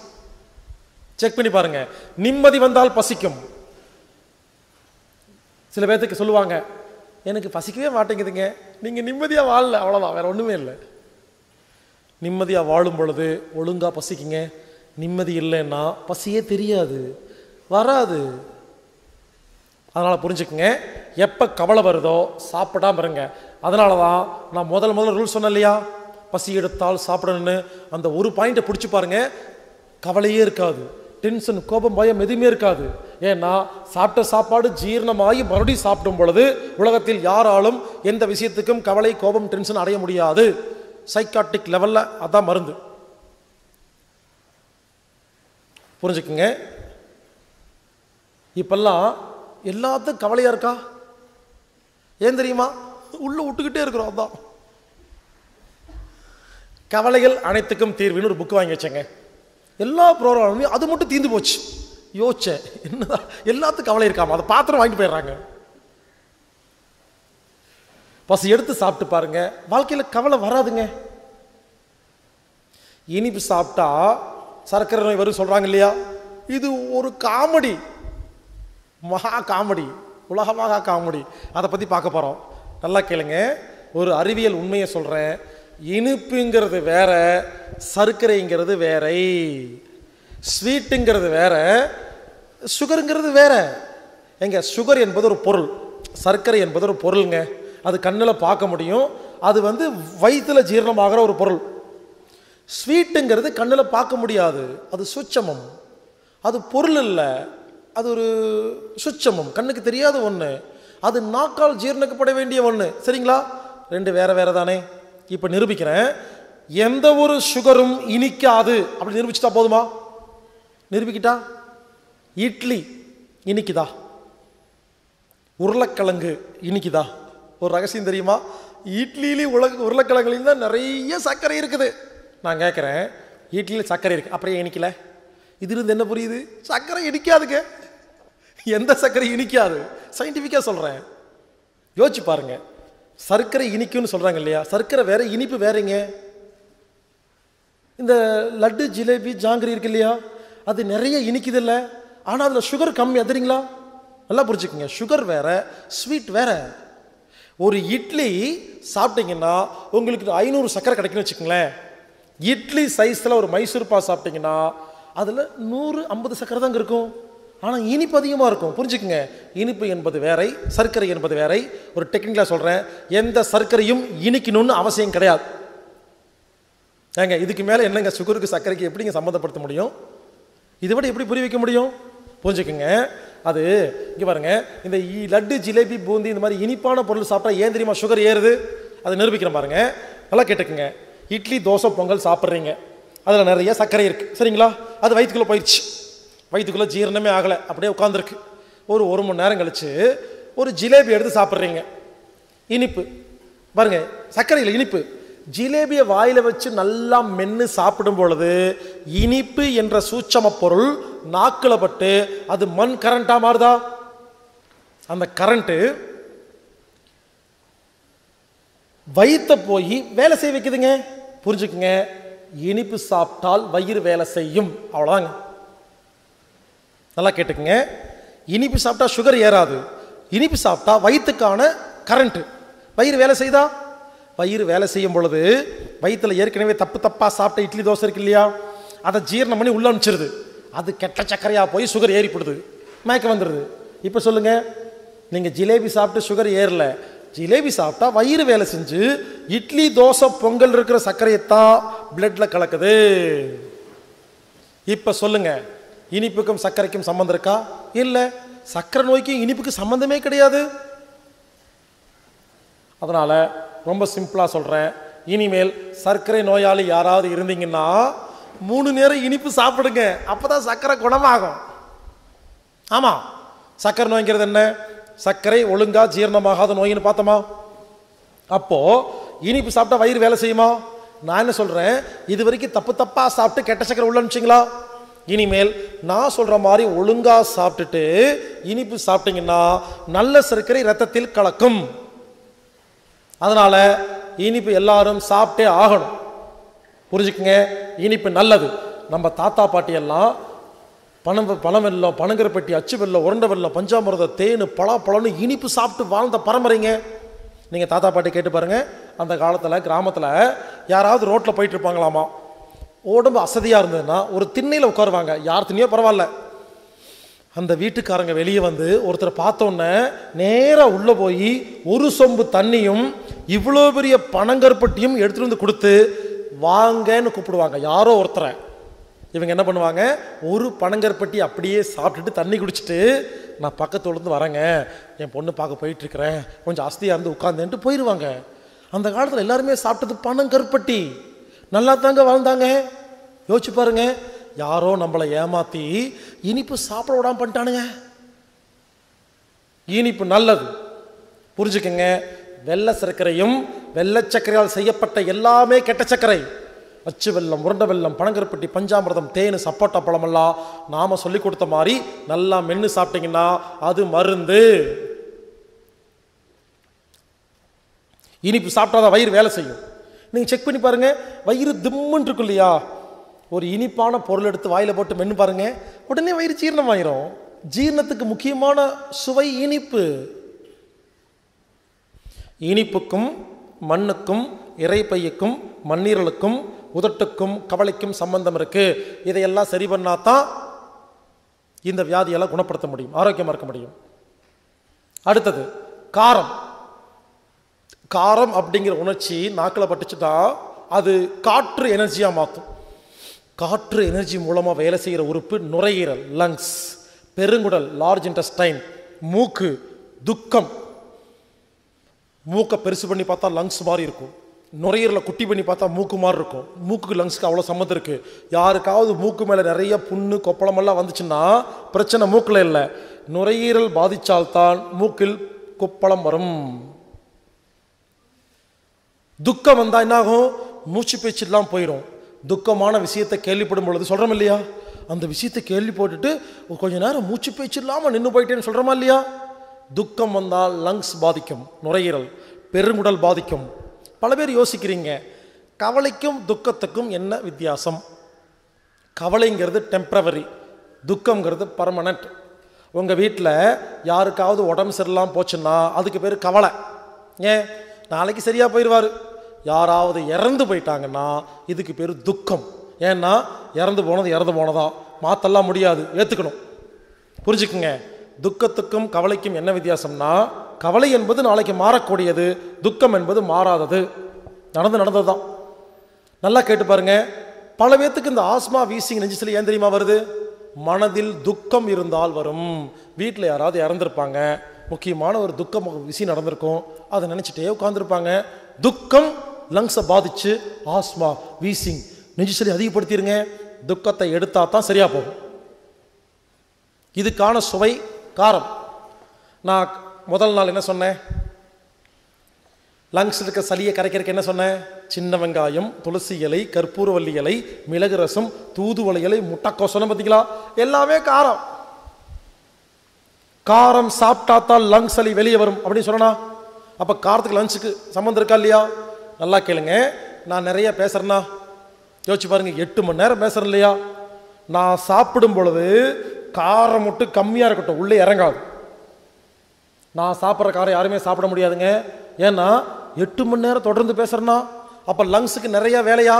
செக் பண்ணி பாருங்கள், நிம்மதி வந்தால் பசிக்கும். சில பேர்த்துக்கு சொல்லுவாங்க, எனக்கு பசிக்கவே மாட்டேங்குதுங்க, நீங்கள் நிம்மதியாக வாழல, அவ்வளோதான், வேறு ஒன்றுமே இல்லை. நிம்மதியாக வாழும் பொழுது ஒழுங்காக பசிக்குங்க. நிம்மதி இல்லைன்னா பசியே தெரியாது, வராது. அதனால் புரிஞ்சுக்குங்க, எப்போ கவலை வருதோ சாப்பிடாம இருங்க. அதனால தான் நான் முதல்ல ரூல் சொன்னேன் இல்லையா, பசி எடுத்தால் சாப்பிடணும்னு. அந்த ஒரு பாயிண்ட்டை பிடிச்சி பாருங்கள், கவலையே இருக்காது, டென்ஷன், கோபம், பயம் எதுவுமே இருக்காது. ஏன்னா சாப்பிட்ட சாப்பாடு ஜீரணமாகி மறுபடியும் சாப்பிடும் பொழுது உலகத்தில் யாராலும் எந்த விஷயத்துக்கும் கவலை, கோபம், டென்ஷன் அடைய முடியாது. சைக்காட்டிக் லெவலில் அதான் மருந்து. புரிஞ்சுக்குங்க, இப்பெல்லாம் எல்லாத்துக்கும் கவலையாக இருக்கா? ஏன் தெரியுமா? உள்ளே விட்டுக்கிட்டே இருக்கிறோம், அதான். கவலைகள் அனைத்துக்கும் தீர்வுன்னு ஒரு புக்கு வாங்கி வச்சேங்க. எல்லா ப்ரோக்ராமுமே அது மட்டும் தீர்ந்து போச்சு. யோசிச்சேன், என்ன எல்லாத்துக்கும் கவலை இருக்காமல் அதை பாத்திரம் வாங்கி போயிடுறாங்க. பசி எடுத்து சாப்பிட்டு பாருங்க, வாழ்க்கையில் கவலை வராதுங்க. இனிப்பு சாப்பிட்டா சர்க்கரை நோய் வரும் சொல்கிறாங்க இல்லையா, இது ஒரு காமெடி, மகா காமெடி, உலகமாக காமெடி. அதை பற்றி பார்க்க போகிறோம். நல்லா கேளுங்க, ஒரு அறிவியல் உண்மையை சொல்கிறேன். இனிப்புங்கிறது வேற, சர்க்கரைங்கிறது வேற, ஸ்வீட்டுங்கிறது வேற, சுகருங்கிறது வேற. எங்க சுகர் என்பது ஒரு பொருள், சர்க்கரை என்பது ஒரு பொருளுங்க. அது கண்ணில் பார்க்க முடியும், அது வந்து வயிற்றில் ஜீரணமாகிற ஒரு பொருள். ஸ்வீட்டுங்கிறது கண்ணில் பார்க்க முடியாது, அது சூட்சமம், அது பொருள் இல்லை, அது ஒரு சூட்சமம், கண்ணுக்கு தெரியாத ஒன்று, அது நாக்கால் ஜீர்ணிக்கப்பட வேண்டிய ஒன்று. சரிங்களா? ரெண்டு வேற வேற தானே. இப்போ நிரூபிக்கிறேன், எந்த ஒரு சுகரும் இனிக்காது அப்படி நிரூபிச்சுட்டா போதுமா? நிரூபிக்கிட்டா, இட்லி இனிக்குதா? உருளைக்கிழங்கு இனிக்குதா? ஒரு ரகசியம் தெரியுமா, இட்லியிலேயும் உருளைக்கிழங்குலையும் தான் நிறைய சர்க்கரை இருக்குது. நான் கேட்குறேன், இட்லியில் சர்க்கரை இருக்குது, அப்புறம் இனிக்கல? இதுலேருந்து என்ன புரியுது? சர்க்கரை இனிக்காதுங்க, எந்த சர்க்கரை இனிக்காது, சயின்டிஃபிக்காக சொல்கிறேன். யோசிச்சு பாருங்கள், சர்க்கரை இனிக்கும்னு சொல்கிறாங்க இல்லையா, சர்க்கரை வேறு, இனிப்பு வேறங்க. இந்த லட்டு ஜிலேபி ஜாங்கிரி இருக்கு இல்லையா அது நிறைய இனிக்குது இல்லை ஆனால் அதில் சுகர் கம்மி அதுறீங்களா நல்லா புரிஞ்சுக்கோங்க சுகர் வேற ஸ்வீட் வேற ஒரு இட்லி சாப்பிட்டீங்கன்னா உங்களுக்கு 500 சக்கரை கிடைக்குன்னு வச்சுக்கோங்களேன் இட்லி சைஸில் ஒரு மைசூர் பாக் சாப்பிட்டீங்கன்னா அதில் 150 சக்கரை தான் இருக்கும் ஆனால் இனிப்பு அதிகமாக இருக்கும் புரிஞ்சுக்கோங்க இனிப்பு என்பது வேறை சர்க்கரை என்பது வேறை ஒரு டெக்னிக்கலாக சொல்கிறேன் எந்த சர்க்கரையும் இனிக்கணும்னு அவசியம் கிடையாது ஏங்க இதுக்கு மேலே என்னங்க சுகருக்கு சர்க்கரைக்கு எப்படிங்க சம்மந்தப்படுத்த முடியும் இதை விட எப்படி புரிய வைக்க முடியும் புரிஞ்சுக்கோங்க அது இங்கே பாருங்கள் இந்த லட்டு ஜிலேபி பூந்தி இந்த மாதிரி இனிப்பான பொருள் சாப்பிட்டா ஏன் தெரியுமா சுகர் ஏறுது அதை நிரூபிக்கிறேன் பாருங்கள் நல்லா கேட்டுக்குங்க இட்லி தோசை பொங்கல் சாப்பிட்றீங்க அதில் நிறைய சர்க்கரை இருக்குது சரிங்களா அது வயிற்றுக்குள்ளே போயிடுச்சு வயிற்றுக்குள்ளே ஜீரணமே ஆகலை அப்படியே உட்காந்துருக்கு ஒரு மணி நேரம் கழித்து ஒரு ஜிலேபி எடுத்து சாப்பிட்றீங்க இனிப்பு பாருங்கள் சர்க்கரையில் இனிப்பு ஜிலேபியை வாயில் வச்சு நல்லா மென்று சாப்பிடும் பொழுது இனிப்பு என்ற சூட்சம பொருள் நாக்கில் பட்டு அது மண் கரண்ட்டாக மாறுதா அந்த கரண்ட்டு வயிற்றை போய் வேலை செய்ய வைக்குதுங்க புரிஞ்சுக்குங்க இனிப்பு சாப்பிட்டால் வயிறு வேலை செய்யும் அவ்வளோதாங்க நல்லா கேட்டுக்குங்க இனிப்பு சாப்பிட்டா சுகர் ஏறாது இனிப்பு சாப்பிட்டா வயிற்றுக்கான கரண்ட்டு வயிறு வேலை செய்தா வயிறு வேலை செய்யும் பொழுது வயிற்றில் ஏற்கனவே தப்பு தப்பாக சாப்பிட்ட இட்லி தோசை இருக்கு இல்லையா அதை ஜீரணம் பண்ணி உள்ள அனுப்பிச்சிருது அது கெட்ட சர்க்கரையாக போய் சுகர் ஏறிப்படுது மயக்கம் வந்துடுது இப்போ சொல்லுங்கள் நீங்கள் ஜிலேபி சாப்பிட்டு சுகர் ஏறலை ஜிலேபி சாப்பிட்டா வயிறு வேலை செஞ்சு இட்லி தோசை பொங்கல் இருக்கிற சர்க்கரையைத்தான் பிளட்டில் கலக்குது இப்போ சொல்லுங்கள் இனிப்புக்கும் சர்க்கரைக்கும் சம்மந்தம் இருக்கா இல்லை சர்க்கரை நோய்க்கும் இனிப்புக்கு சம்மந்தமே கிடையாது அதனால் ரொம்ப சிம்பிளாக சொல்கிறேன் இனிமேல் சர்க்கரை நோயாளி யாராவது இருந்தீங்கன்னா 3 நேரம் இனிப்பு சாப்பிடுங்க அப்போ தான் சர்க்கரை குணமாகும் ஆமாம் சர்க்கரை நோய்ங்கிறது என்ன சர்க்கரை ஒழுங்காக ஜீரணமாகாத நோயின்னு பார்த்தோமா அப்போது இனிப்பு சாப்பிட்டா வயிறு வேலை செய்யுமா நான் என்ன சொல்கிறேன் இது வரைக்கும் தப்பு தப்பாக சாப்பிட்டு கெட்ட சர்க்கரை உள்ள அனுப்பிச்சிங்களா இனிமேல் நான் சொல்கிற மாதிரி ஒழுங்காக சாப்பிட்டுட்டு இனிப்பு சாப்பிட்டீங்கன்னா நல்ல சர்க்கரை ரத்தத்தில் கலக்கும் அதனால் இனிப்பு எல்லாரும் சாப்பிட்டே ஆகணும் புரிஞ்சுக்குங்க இனிப்பு நல்லது நம்ம தாத்தா பாட்டியெல்லாம் பணம் வெல்லம் பனங்கருப்பட்டி அச்சு வெல்லம் உருண்டை வெல்லம் பஞ்சாமிரதம் தேன் பலாப்பழம்னு இனிப்பு சாப்பிட்டு வாழ்ந்த பரம்பரைங்க நீங்கள் தாத்தா பாட்டி கேட்டு பாருங்கள் அந்த காலத்தில் கிராமத்தில் யாராவது ரோட்டில் போயிட்டு இருப்பாங்களாமா உடம்பு அசதியாக இருந்ததுன்னா ஒரு திண்ணையில் உட்காருவாங்க யார் திண்ணையோ பரவாயில்ல அந்த வீட்டுக்காரங்க வெளியே வந்து ஒருத்தரை பார்த்தோன்னே நேராக உள்ளே போய் ஒரு சொம்பு தண்ணியும் இவ்வளோ பெரிய பனங்கருப்பட்டியும் எடுத்துகிட்டு வந்து கொடுத்து வாங்கன்னு கூப்பிடுவாங்க யாரோ ஒருத்தரை இவங்க என்ன பண்ணுவாங்க ஒரு பனங்கருப்பட்டி அப்படியே சாப்பிட்டுட்டு தண்ணி குடிச்சிட்டு நான் பக்கத்துலேருந்து வரேங்க என் பொண்ணு பார்க்க போயிட்டுருக்கிறேன் கொஞ்சம் அஸ்தியாக இருந்து உட்காந்துட்டு போயிடுவாங்க அந்த காலத்தில் எல்லாருமே சாப்பிட்டது பனங்கருப்பட்டி நல்லா தாங்க வாழ்ந்தாங்க யோசிச்சு பாருங்க யாரோ நம்மளை ஏமாற்றி இனிப்பு சாப்பிட விடாமல் பண்ணிட்டானுங்க இனிப்பு நல்லது புரிஞ்சுக்கங்க வெள்ளை சர்க்கரையும் வெள்ளை சர்க்கரையால் செய்யப்பட்ட எல்லாமே கெட்ட சர்க்கரை அச்சு வெல்லம் உருண்டை வெல்லம் பனங்கருப்பட்டி பஞ்சாமிரதம் தேன் சப்போட்டா பழமெல்லாம் நாம் சொல்லி கொடுத்த மாதிரி நல்லா மென்று சாப்பிட்டீங்கன்னா அது மருந்து இனிப்பு சாப்பிட்டாத வயிறு வேலை செய்யும் நீங்கள் செக் பண்ணி பாருங்கள் வயிறு திம்முன்னு இருக்கும் இல்லையா ஒரு இனிப்பான பொருள் எடுத்து வாயில் போட்டு மென்று பாருங்கள் உடனே வயிறு ஜீரணமாயிரும் ஜீரணத்துக்கு முக்கியமான சுவை இனிப்பு இனிப்புக்கும் மண்ணுக்கும் இறைப்பையுக்கும் மண்ணீரலுக்கும் உதட்டுக்கும் கவலைக்கும் சம்பந்தம் இருக்குது இதையெல்லாம் சரி பண்ணால் தான் இந்த வியாதியெல்லாம் குணப்படுத்த முடியும் ஆரோக்கியமாக இருக்க முடியும் அடுத்தது காரம் காரம் அப்படிங்கிற உணர்ச்சி நாக்கில் பட்டுச்சுட்டா அது காற்று எனர்ஜியாக மாற்றும் காற்று எனர்ஜி மூலமாக வேலை செய்கிற உறுப்பு நுரையீரல் லங்ஸ் பெருங்குடல் லார்ஜ் இன்டெஸ்டைன் மூக்கு துக்கம் மூக்கை பெருசு பண்ணி பார்த்தா லங்ஸ் மாதிரி இருக்கும் நுரையீரலை குட்டி பண்ணி பார்த்தா மூக்கு மாதிரி இருக்கும் மூக்குக்கு லங்ஸுக்கு அவ்வளோ சம்மந்தம் இருக்குது யாருக்காவது மூக்கு மேலே நிறைய புண்ணு கொப்பளமெல்லாம் வந்துச்சுன்னா பிரச்சனை மூக்கில் இல்லை நுரையீரல் பாதித்தால்தான் மூக்கில் கொப்பளம் வரும் துக்கம் வந்தால் என்னாகும் மூச்சு பேச்செல்லாம் போயிடும் துக்கமான விஷயத்தை கேள்விப்படும் பொழுது சொல்கிறோம் இல்லையா அந்த விஷயத்தை கேள்வி போட்டுட்டு கொஞ்சம் நேரம் மூச்சு பேச்சு இல்லாமல் நின்று போயிட்டேன்னு சொல்கிறோமா இல்லையா துக்கம் வந்தால் லங்ஸ் பாதிக்கும் நுரையீரல் பெருங்குடல் பாதிக்கும் பல பேர் யோசிக்கிறீங்க கவலைக்கும் துக்கத்துக்கும் என்ன வித்தியாசம்? கவலைங்கிறது டெம்பரவரி, துக்கம்ங்கிறது பர்மனன்ட். உங்கள் வீட்டில் யாருக்காவது உடம்பு சரியில்லாமல் போச்சுன்னா அதுக்கு பேர் கவலை. ஏன், நாளைக்கு சரியாக போயிடுவார். யாராவது இறந்து போயிட்டாங்கன்னா இதுக்கு பேர் துக்கம். ஏன்னா இறந்து போனது இறந்து போனதான், மாற்றலாம் முடியாது, ஏற்றுக்கணும். புரிஞ்சுக்குங்க, துக்கத்துக்கும் கவலைக்கும் என்ன வித்தியாசம்னா, கவலை என்பது நாளைக்கு மாறக்கூடியது, துக்கம் என்பது மாறாதது, நடந்தது தான். நல்லா கேட்டு பாருங்கள். பல பேர்த்துக்கு இந்த ஆஸ்மா வீசிங் நெஞ்சில் ஏன் தெரியுமா வருது? மனதில் துக்கம் இருந்தால் வரும். வீட்டில் யாராவது இறந்துருப்பாங்க, முக்கியமான ஒரு துக்கம் விசி நடந்திருக்கும், அதை நினச்சிட்டே உட்காந்துருப்பாங்க. துக்கம் லங்ஸை பாதிச்சு ஆஸ்மா வீசிங் நெஞ்சிசலி அதிகப்படுத்திடுங்க. துக்கத்தை எடுத்தால் தான் சரியாக போகும். இதுக்கான சுவை காரம். நான் முதல் நாள் என்ன சொன்னேன்? லங்ஸ் இருக்க சளியை கரைக்கிறதுக்கு என்ன சொன்னேன்? சின்ன வெங்காயம், துளசி இலை, கற்பூரவல்லி இலை, மிளகு ரசம், தூதுவளை இலை, முட்டைக்கோசனம், பார்த்தீங்களா? எல்லாமே காரம். காரம் சாப்பிட்டா தான் லங்ஸ் சளி வெளியே வரும் அப்படின்னு சொன்னா, அப்போ காரத்துக்கு லஞ்சுக்கு சம்மந்தம் இருக்கா இல்லையா? நல்லா கேளுங்க. நான் நிறைய பேசுகிறேன்னா யோசிச்சு பாருங்கள், 8 மணி நேரம் பேசுகிறேன் இல்லையா? நான் சாப்பிடும் பொழுது காரம் மட்டும் கம்மியாக இருக்கட்டும், உள்ளே இறங்காது. நான் சாப்பிட்ற காரம் யாருமே சாப்பிட முடியாதுங்க. ஏன்னா 8 மணி நேரம் தொடர்ந்து பேசுகிறேன்னா அப்போ லங்ஸுக்கு நிறையா வேலையா?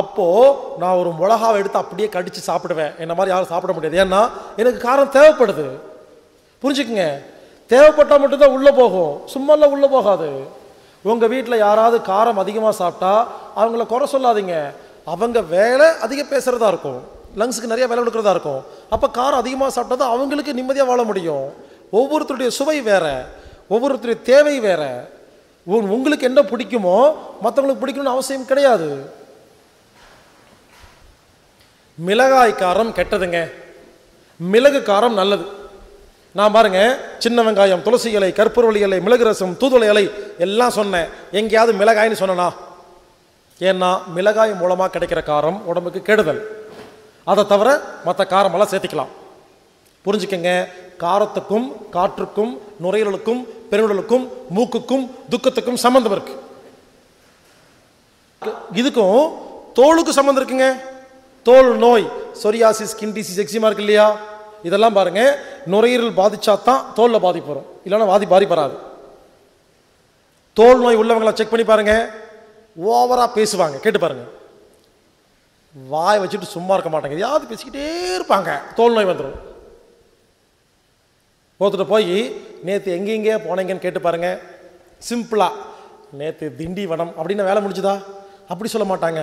அப்போது நான் ஒரு மிளகாவை எடுத்து அப்படியே கடித்து சாப்பிடுவேன். என்ன மாதிரி யாரும் சாப்பிட முடியாது, ஏன்னா எனக்கு காரம் தேவைப்படுது. புரிஞ்சுக்குங்க, தேவைப்பட்டால் மட்டும்தான் உள்ளே போகும், சும்மாலாம் உள்ளே போகாது. உங்கள் வீட்டில் யாராவது காரம் அதிகமாக சாப்பிட்டா அவங்கள குறை சொல்லாதீங்க. அவங்க வேலை அதிகம் பேசுகிறதா இருக்கும், லங்ஸுக்கு நிறையா வேலை கொடுக்குறதா இருக்கும். அப்போ காரம் அதிகமாக சாப்பிட்டா தான் அவங்களுக்கு நிம்மதியாக வாழ முடியும். ஒவ்வொருத்தருடைய சுவை வேறு, ஒவ்வொருத்தருடைய தேவை வேறு. உங்களுக்கு என்ன பிடிக்குமோ மற்றவங்களுக்கு பிடிக்கணும்னு அவசியம் கிடையாது. மிளகாய் காரம் கெட்டதுங்க, மிளகு காரம் நல்லது. நான் பாருங்க, சின்ன வெங்காயம், துளசி இலை, கற்பூரவள்ளி இலை, மிளகு ரசம், தூதுவளை இலை எல்லாம் சொன்னேன். எங்கேயாவது மிளகாய்னு சொன்னனா? ஏன்னா மிளகாய் மூலமாக கிடைக்கிற காரம் உடம்புக்கு கெடுதல். அதை தவிர மற்ற காரமெல்லாம் சேர்த்திக்கலாம். புரிஞ்சுக்கங்க, காரத்துக்கும் காற்றுக்கும் நுரையீரலுக்கும் பெருங்குடலுக்கும் மூக்குக்கும் துக்கத்துக்கும் சம்பந்தம் இருக்கு. இதுக்கும் தோலுக்கு சம்பந்தம் இருக்குங்க. தோல் நோய், சொரியாசிஸ், ஸ்கின் டிசீஸ், எக்ஸிமா இருக்கு இல்லையா? இதெல்லாம் பாருங்க, நுரையீரல் பாதிச்சா தான் தோலில் பாதிப்பு வரும், இல்லைன்னா பாதிப்பு வராது. தோல் நோய் உள்ளவங்களை செக் பண்ணி பாருங்க, ஓவரா பேசுவாங்க, கேட்டு பாருங்க, வாய் வச்சுட்டு சும்மா இருக்க மாட்டாங்க, யாவது பேசிக்கிட்டே இருப்பாங்க, தோல் நோய் வந்துடும். போத்துட்டு போய் நேற்று எங்கெங்கே போனீங்கன்னு கேட்டு பாருங்க. சிம்பிளாக நேற்று திண்டிவனம் அப்படின்னு வேலை முடிஞ்சுதா அப்படி சொல்ல மாட்டாங்க.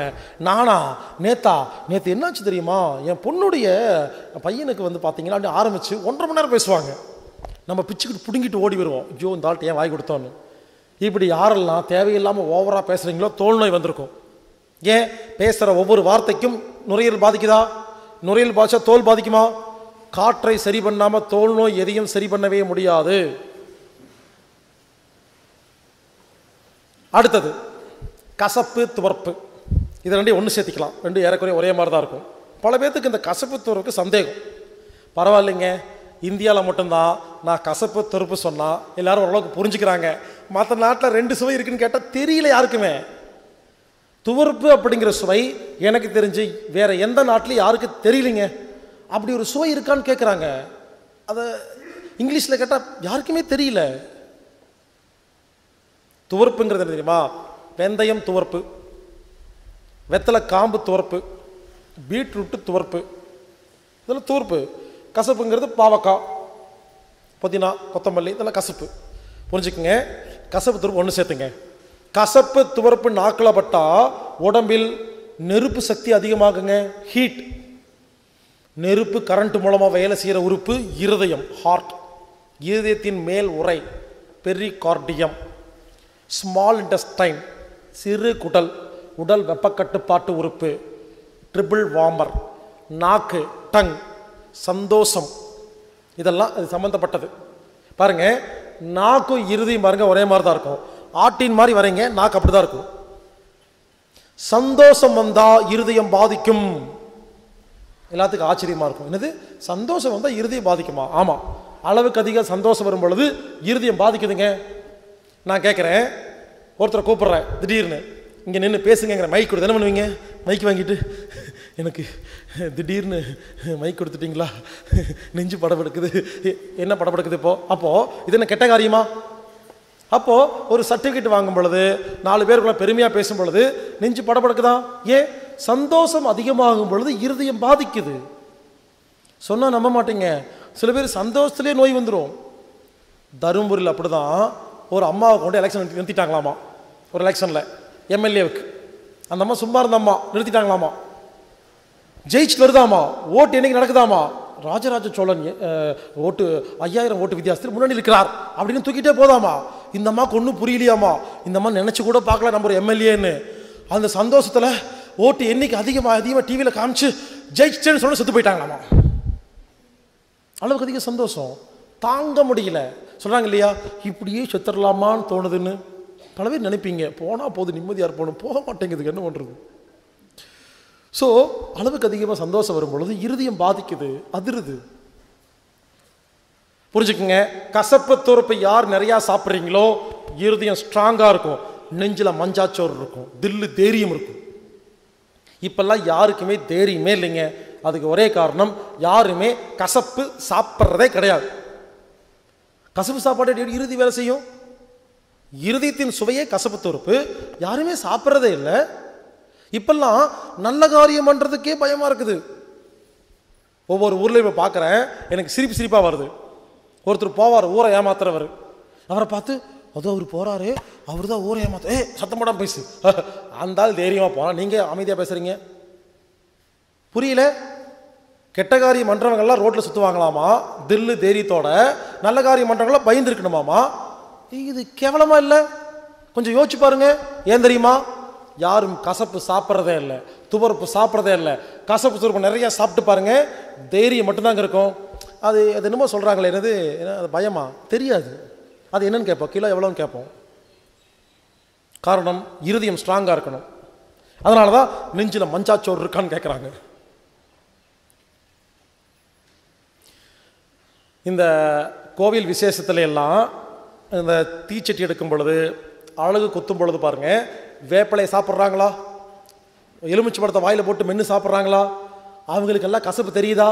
நேற்று என்னாச்சு தெரியுமா, என் பொண்ணுடைய பையனுக்கு வந்து பார்த்தீங்கன்னா அப்படி ஆரம்பித்து 1.5 மணி நேரம் பேசுவாங்க. நம்ம பிச்சுக்கிட்டு பிடுங்கிட்டு ஓடி வருவோம், ஐயோ இந்த ஆள்கிட்ட ஏன் வாய் கொடுத்தோன்னு. இப்படி யாரெல்லாம் தேவையில்லாமல் ஓவராக பேசுகிறீங்களோ தோல் நோய் வந்திருக்கும். ஏன், பேசுகிற ஒவ்வொரு வார்த்தைக்கும் நுரையீரல் பாதிக்குதா? நுரையீரல் பாதிச்சா தோல் பாதிக்குமா? காற்றை சரி பண்ணாமல் தோல் நோய் எதையும் சரி பண்ணவே முடியாது. அடுத்தது கசப்பு துவர்ப்பு. இது ரெண்டையும் ஒன்று சேர்த்திக்கலாம், ரெண்டும் ஏறக்குறைய ஒரே மாதிரி தான் இருக்கும். பல பேர்த்துக்கு இந்த கசப்பு துவர்ப்பு சந்தேகம். பரவாயில்லைங்க, இந்தியாவில் மட்டும்தான் நான் கசப்பு துவர்ப்பு சொன்னால் எல்லோரும் ஓரளவுக்கு புரிஞ்சுக்கிறாங்க. மற்ற நாட்டில் 2 சுவை இருக்குதுன்னு கேட்டால் தெரியல யாருக்குமே. துவர்ப்பு அப்படிங்கிற சுவை எனக்கு தெரிஞ்சு வேறு எந்த நாட்டிலையும் யாருக்கு தெரியலைங்க. அப்படி ஒரு சுவை இருக்கான்னு கேட்குறாங்க. அதை இங்கிலீஷில் கேட்டால் யாருக்குமே தெரியல. துவர்ப்புங்கிறது என்ன தெரியுமா? வெந்தயம் துவர்ப்பு, வெத்தலை காம்பு துவர்ப்பு, பீட்ரூட்டு துவர்ப்பு, இதெல்லாம் துவர்ப்பு. கசப்புங்கிறது பாவக்காய், புதினா, கொத்தமல்லி, இதெல்லாம் கசப்பு. புரிஞ்சுக்குங்க, கசப்பு துவர்ப்பு ஒன்று சேர்த்துங்க. கசப்பு துவர்ப்பு நாக்கில் பட்டால் உடம்பில் நெருப்பு சக்தி அதிகமாகுங்க, ஹீட். நெருப்பு கரண்ட் மூலமாக வேலை செய்கிற உறுப்பு இருதயம், ஹார்ட். இருதயத்தின் மேல் உறை பெரிகார்டியம், ஸ்மால் இன்டெஸ்டைன் சிறு குடல், உடல் வெப்பக்கட்டுப்பாட்டு உறுப்பு, ட்ரிபிள் வார்மர், நாக்கு டங், சந்தோஷம், இதெல்லாம் அது சம்மந்தப்பட்டது. பாருங்கள், நாக்கும் இருதயம் பாருங்கள் ஒரே மாதிரி தான் இருக்கும். ஆட்டின் மாதிரி வரைங்க, நாக்கு அப்படி தான் இருக்கும். சந்தோஷம் வந்தால் இருதயம் பாதிக்கும். எல்லாத்துக்கும் ஆச்சரியமாக இருக்கும், என்னது சந்தோஷம் வந்தால் இருதயம் பாதிக்குமா? ஆமாம், அளவுக்கு அதிக சந்தோஷம் வரும் பொழுது இருதயம் பாதிக்குதுங்க. நான் கேட்குறேன், ஒருத்தரை கூப்பிட்றேன் திடீர்னு, இங்கே நின்று பேசுங்கிற மைக் கொடுத்து என்ன பண்ணுவீங்க? மைக் வாங்கிட்டு எனக்கு திடீர்னு மைக் கொடுத்துட்டிங்களா நெஞ்சு படப்படுக்குது. என்ன படப்படுக்குது? இப்போது அப்போது இது என்ன கெட்ட காரியமா? அப்போது ஒரு சர்டிஃபிகேட் வாங்கும் பொழுது 4 பேருக்குள்ள பெருமையாக பேசும் பொழுது நெஞ்சு படப்படுக்குதான். ஏன்? சந்தோஷம் அதிகமாகும் பொழுது இருதயம் பாதிக்குது. சொன்னால் நம்ப மாட்டேங்க, சில பேர் சந்தோஷத்துலேயே நோய் வந்துடும். தருமபுரியில் அப்படி தான் ஒரு அம்மாவை கொண்டு எலெக்ஷன் நிறுத்திட்டாங்களாமா. ஒரு எலெக்ஷனில் எம்எல்ஏவுக்கு அந்த அம்மா சும்மா இருந்தம்மா நிறுத்திட்டாங்களாமா. ஜெயிச்சுட்டு வருதாமா, ஓட்டு என்னைக்கு நடக்குதாமா, ராஜராஜ சோழன் ஓட்டு 5000 ஓட்டு வித்தியாசத்தில் முன்னாடி இருக்கிறார் அப்படின்னு தூக்கிட்டே போதாமா. இந்த அம்மாவுக்கு ஒன்றும் புரியலையாமா. இந்த அம்மா நினச்சி கூட பார்க்கல நம்ம ஒரு எம்எல்ஏன்னு. அந்த சந்தோஷத்தில் ஓட்டு என்னைக்கு அதிகமாக டிவியில் காமிச்சு ஜெயிச்சிட்டேன்னு சொன்னால் செத்து போயிட்டாங்களாமா. அளவுக்கு அதிக சந்தோஷம் தாங்க முடியல. சொல்கிறாங்க இல்லையா, இப்படியே செத்துடலாமான்னு தோணுதுன்னு பல பேர் நினைப்பீங்க. போனால் போது நிம்மதியாக இருப்போம், போக மாட்டேங்குதுக்கு என்ன பண்ணுறது? ஸோ அளவுக்கு அதிகமாக சந்தோஷம் வரும்பொழுது இருதயம் பாதிக்குது, அதிருது. புரிஞ்சுக்குங்க, கசப்பு துரப்பை யார் நிறையா சாப்பிட்றீங்களோ இருதயம் ஸ்ட்ராங்காக இருக்கும், நெஞ்சில் மஞ்சாச்சோறு இருக்கும், தில்லு தைரியம் இருக்கும். இப்பெல்லாம் யாருக்குமே தைரியமே இல்லைங்க. அதுக்கு ஒரே காரணம், யாருமே கசப்பு சாப்பிட்றதே கிடையாது. கசப்பு சாப்பாடு இறுதி வேலை செய்யும். இருதயத்தின் சுவையே கசப்பு தொறுப்பு. யாருமே சாப்பிட்றதே இல்லை. இப்பெல்லாம் நல்ல காரியம் பண்ணுறதுக்கே பயமாக இருக்குது. ஒவ்வொரு ஊரில் இப்போ பார்க்குறேன், எனக்கு சிரிப்பு சிரிப்பாக வருது. ஒருத்தர் போவார், ஊரை ஏமாத்துறவர். அவரை பார்த்து அதோ அவர் போகிறாரு, அவர் தான் ஊரை ஏமாத்த. சத்தம் போடாமல் பேசு, அந்தாலும் தைரியமாக போகலாம், நீங்கள் அமைதியாக பேசுகிறீங்க. புரியல? கெட்ட காரியம் பண்ணுறவங்கெல்லாம் ரோட்டில் சுற்றுவாங்களாமா தில்லு தைரியத்தோட, நல்ல காரியம் பண்ணுறவங்களாம் பயந்துருக்கணுமாமா. இது கேவலமாக இல்லை? கொஞ்சம் யோசிச்சு பாருங்க. ஏன் தெரியுமா? யாரும் கசப்பு சாப்பிட்றதே இல்லை, துவரப்பு சாப்பிட்றதே இல்லை. கசப்பு துவரப்பு நிறையா சாப்பிட்டு பாருங்க, தைரியம் மட்டும்தாங்க இருக்கும். அது அது என்னமோ சொல்கிறாங்களே, என்னது அது பயமா தெரியாது. அது என்னன்னு கேட்போம், கிலோ எவ்வளோன்னு கேட்போம். காரணம், இருதயம் ஸ்ட்ராங்காக இருக்கணும். அதனால தான் நெஞ்சில் மஞ்சாச்சோறு இருக்கான்னு கேட்குறாங்க. இந்த கோவில் விசேஷத்துல எல்லாம் இந்த தீச்சட்டி எடுக்கும் பொழுது, அழகு குத்தும் பொழுது பாருங்கள், வேப்பிலையை சாப்பிட்றாங்களா, எலுமிச்சு பழத்தை வாயில் போட்டு மென்று சாப்பிட்றாங்களா? அவங்களுக்கெல்லாம் கசப்பு தெரியுதா?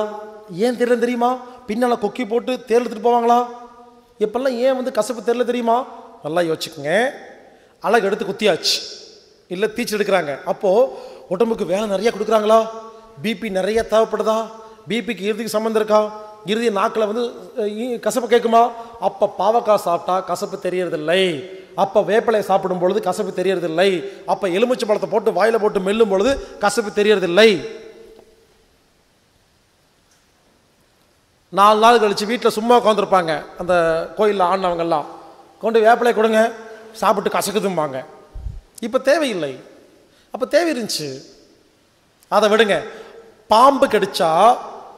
ஏன் தெரியல தெரியுமா? பின்னால் கொக்கி போட்டு தேர் எடுத்துகிட்டு போவாங்களா? இப்பெல்லாம் ஏன் வந்து கசப்பு தெரியல தெரியுமா? நல்லா யோசிச்சுக்கோங்க. அழகு எடுத்து குத்தியாச்சு, இல்லை தீச்சடி எடுக்கிறாங்க. அப்போது உடம்புக்கு வேலை நிறையா கொடுக்குறாங்களா? பிபி நிறையா தேவைப்படுதா? பிபிக்கு இறுதிக்கு சம்மந்தம் இருக்கா? இறுதி நாக்கில் வந்து கசப்பு கேட்குமா? அப்போ பாவக்காய் சாப்பிட்டா கசப்பு தெரியறதில்லை, அப்போ வேப்பிலையை சாப்பிடும் பொழுது கசப்பு தெரியறதில்லை, அப்போ எலுமிச்சை பழத்தை போட்டு வாயில் போட்டு மெல்லும் பொழுது கசப்பு தெரியறதில்லை. 4 நாள் கழித்து வீட்டில் சும்மா உட்காந்துருப்பாங்க அந்த கோயிலில் ஆடினவங்கெல்லாம். கொண்டு வேப்பிலையை கொடுங்க, சாப்பிட்டு கசக்குதும்பாங்க. இப்போ தேவையில்லை, அப்போ தேவை இருந்துச்சு. அதை விடுங்க, பாம்பு கடிச்சா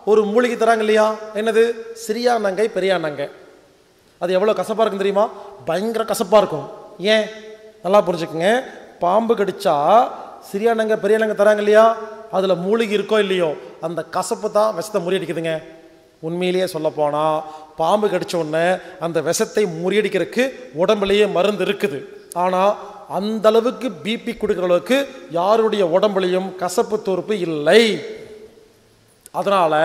ஒரு மூலிகை தராங்க இல்லையா, என்னது சிறியானங்கை பெரியானங்கை. அது எவ்வளோ கசப்பாக இருக்கும் தெரியுமா? பயங்கர கசப்பாக இருக்கும். ஏன்? நல்லா புரிஞ்சுக்குங்க, பாம்பு கடிச்சா சிறியானங்கை பெரியானங்கை தராங்க இல்லையா, அதில் மூலிகை இருக்கோ இல்லையோ, அந்த கசப்பு தான் விஷத்தை முறியடிக்குதுங்க. உண்மையிலேயே சொல்லப்போனால் பாம்பு கடிச்ச உடனே அந்த விஷத்தை முறியடிக்கிறதுக்கு உடம்புலேயே மருந்து இருக்குது. ஆனால் அந்தளவுக்கு பிபி கொடுக்குற அளவுக்கு யாருடைய உடம்புலையும் கசப்பு துருப்பு இல்லை. அதனால்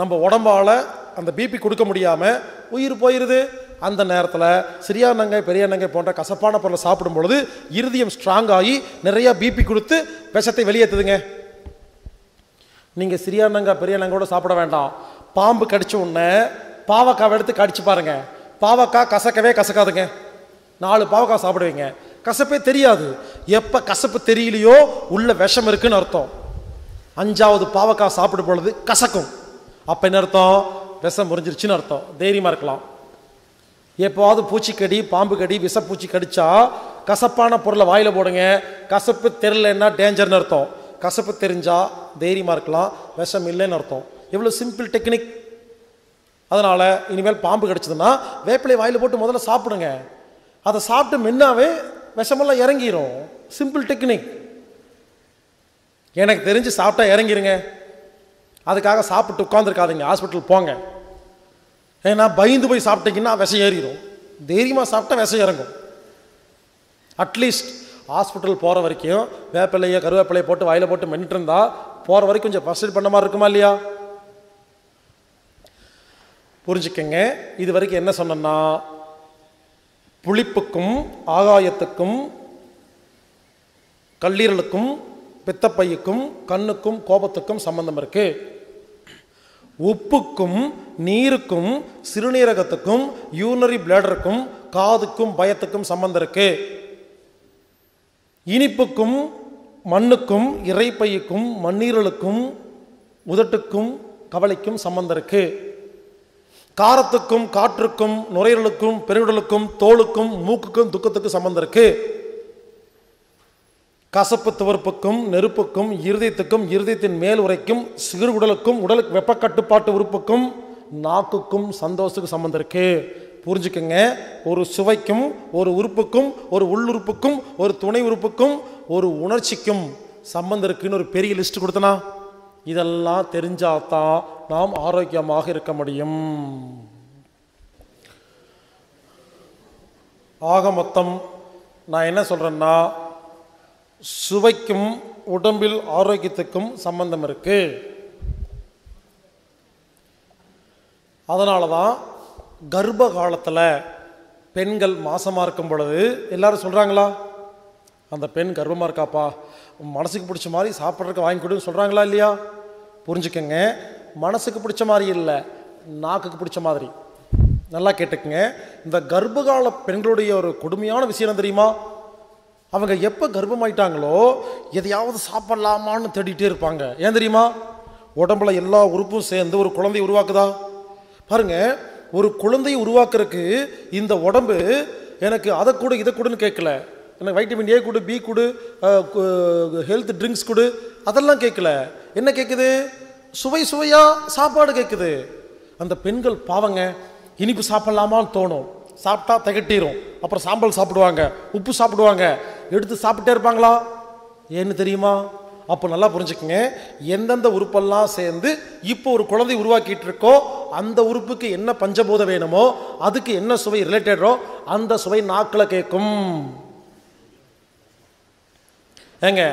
நம்ம உடம்பால் அந்த பிபி கொடுக்க முடியாமல் உயிர் போயிடுது. அந்த நேரத்தில் சிறியானங்காய் பெரியானங்காய் போன்ற கசப்பான பொருளை சாப்பிடும் பொழுது இருதயம் ஸ்ட்ராங் ஆகி நிறையா பிபி கொடுத்து விஷத்தை வெளியேற்றுதுங்க. நீங்கள் சிறியானங்காய் பெரியானங்கோட சாப்பிட வேண்டாம். பாம்பு கடிச்ச உடனே பாவக்காவை எடுத்து கடிச்சு பாருங்கள், பாவக்காய் கசக்கவே கசக்காதுங்க. 4 பாவக்காய் சாப்பிடுவீங்க, கசப்பே தெரியாது. எப்போ கசப்பு தெரியலையோ உள்ள விஷம் இருக்குன்னு அர்த்தம். 5ஆவது பாவக்காய் சாப்பிடும் பொழுது கசக்கும், அப்போ என்ன அர்த்தம்? விஷம் முறிஞ்சிருச்சுன்னு அர்த்தம், தைரியமாக இருக்கலாம். எப்போவாவது பூச்சிக்கடி பாம்பு கடி விஷப்பூச்சி கடிச்சா கசப்பான பொருளை வாயில் போடுங்க, கசப்பு தெரியலன்னா டேஞ்சர்னு அர்த்தம். கசப்பு தெரிஞ்சால் தைரியமாக இருக்கலாம், விஷம் இல்லைன்னு அர்த்தம். எவ்வளோ சிம்பிள் டெக்னிக். அதனால் இனிமேல் பாம்பு கடிச்சதுன்னா வேப்பிலை வாயில் போட்டு முதல்ல சாப்பிடுங்க, அதை சாப்பிட்டு மென்னாவே விஷமெல்லாம் இறங்கிடும். Simple technique. எனக்கு தெரிஞ்சு சாப்பிட்டா இறங்கிருங்க. அதுக்காக சாப்பிட்டு உட்காந்துருக்காதீங்க, ஹாஸ்பிட்டல் போங்க. ஏன்னா பயந்து போய் சாப்பிட்டீங்கன்னா விஷம் ஏறிடும். தைரியமாக சாப்பிட்டா விஷம் இறங்கும். அட்லீஸ்ட் ஹாஸ்பிட்டல் போகிற வரைக்கும் வேப்பிலையை கருவேப்பிலையை போட்டு வாயில் போட்டு மென்னுட்டு இருந்தால் போகிற வரைக்கும் கொஞ்சம் ஃபர்ஸ்ட் எய்ட் பண்ண மாதிரி இருக்குமா இல்லையா? புரிஞ்சுக்கங்க. இது வரைக்கும் என்ன சொன்னோன்னா, புளிப்புக்கும் ஆகாயத்துக்கும் கல்லீரலுக்கும் பித்தப்பைக்கும் கண்ணுக்கும் கோபத்துக்கும் சம்பந்தம் இருக்குது. உப்புக்கும் நீருக்கும் சிறுநீரகத்துக்கும் யூனரி பிளேடருக்கும் காதுக்கும் பயத்துக்கும் சம்பந்தம் இருக்கு. இனிப்புக்கும் மண்ணுக்கும் இறைப்பைக்கும் மண்ணீரலுக்கும் உதட்டுக்கும் கவலைக்கும் சம்பந்தம் இருக்கு. காரத்துக்கும் காற்றுக்கும் நுரையீரலுக்கும் பெருவிடலுக்கும் தோலுக்கும் மூக்குக்கும் துக்கத்துக்கும் சம்பந்தம் இருக்கு. கசப்பு துவர்ப்புக்கும் நெருப்புக்கும் இருதயத்துக்கும் இருதயத்தின் மேல் உரைக்கும் சிறுகுடலுக்கும் உடலுக்கு வெப்ப கட்டுப்பாட்டு உறுப்புக்கும் நாக்குக்கும் சந்தோஷத்துக்கு சம்பந்தம் இருக்கு. புரிஞ்சுக்கங்க. ஒரு சுவைக்கும் ஒரு உறுப்புக்கும் ஒரு உள்ளுறுப்புக்கும் ஒரு துணை உறுப்புக்கும் ஒரு உணர்ச்சிக்கும் சம்பந்தம் இருக்குன்னு ஒரு பெரிய லிஸ்ட் கொடுத்தனா, இதெல்லாம் தெரிஞ்சாதான் நாம் ஆரோக்கியமாக இருக்க முடியும். ஆக மொத்தம் நான் என்ன சொல்கிறேன்னா, சுவைக்கும் உடம்பில் ஆரோக்கியத்துக்கும் சம்பந்தம் இருக்கு. அதனால தான் கர்ப்ப காலத்தில் பெண்கள் மாசமாக இருக்கும் பொழுது எல்லாரும் சொல்கிறாங்களா, அந்த பெண் கர்ப்பமாக இருக்காப்பா மனசுக்கு பிடிச்ச மாதிரி சாப்பிட்றதுக்கு வாங்கி கொடுன்னு சொல்கிறாங்களா இல்லையா? புரிஞ்சுக்கங்க, மனசுக்கு பிடிச்ச மாதிரி இல்லை, நாக்குக்கு பிடிச்ச மாதிரி. நல்லா கேட்டுக்குங்க. இந்த கர்ப்ப கால பெண்களுடைய ஒரு கொடுமையான விஷயம் தெரியுமா, அவங்க எப்போ கர்ப்பமாயிட்டாங்களோ எதையாவது சாப்பிட்லாமான்னு தேடிகிட்டே இருப்பாங்க. ஏன் தெரியுமா, உடம்புல எல்லா உறுப்பும் சேர்ந்து ஒரு குழந்தையை உருவாக்குதா பாருங்கள். ஒரு குழந்தையை உருவாக்குறதுக்கு இந்த உடம்பு எனக்கு அதை கூட இதை கூடன்னு கேட்கல, எனக்கு வைட்டமின் ஏ கொடு, பி கொடு, ஹெல்த் ட்ரிங்க்ஸ் கொடு, அதெல்லாம் கேட்கல. என்ன கேட்குது, சுவை சுவையாக சாப்பாடு கேட்குது. அந்த பெண்கள் பாவங்க, இனிப்பு சாப்பிட்லாமான்னு தோணும், சாப்பிட்டா திகட்டிடும், அப்புறம் சாம்பல் சாப்பிடுவாங்க, உப்பு சாப்பிடுவாங்க, எடுத்து சாப்பிட்டே இருப்பாங்களா ஏன்னு தெரியுமா? அப்போ நல்லா புரிஞ்சுக்கங்க, எந்தெந்த உறுப்பெல்லாம் சேர்ந்து இப்போ ஒரு குழந்தை உருவாக்கிட்டு இருக்கோ அந்த உறுப்புக்கு என்ன பஞ்சபூதம் வேணுமோ அதுக்கு என்ன சுவை ரிலேட்டடோ அந்த சுவை நாக்கில் கேட்கும். ஏங்க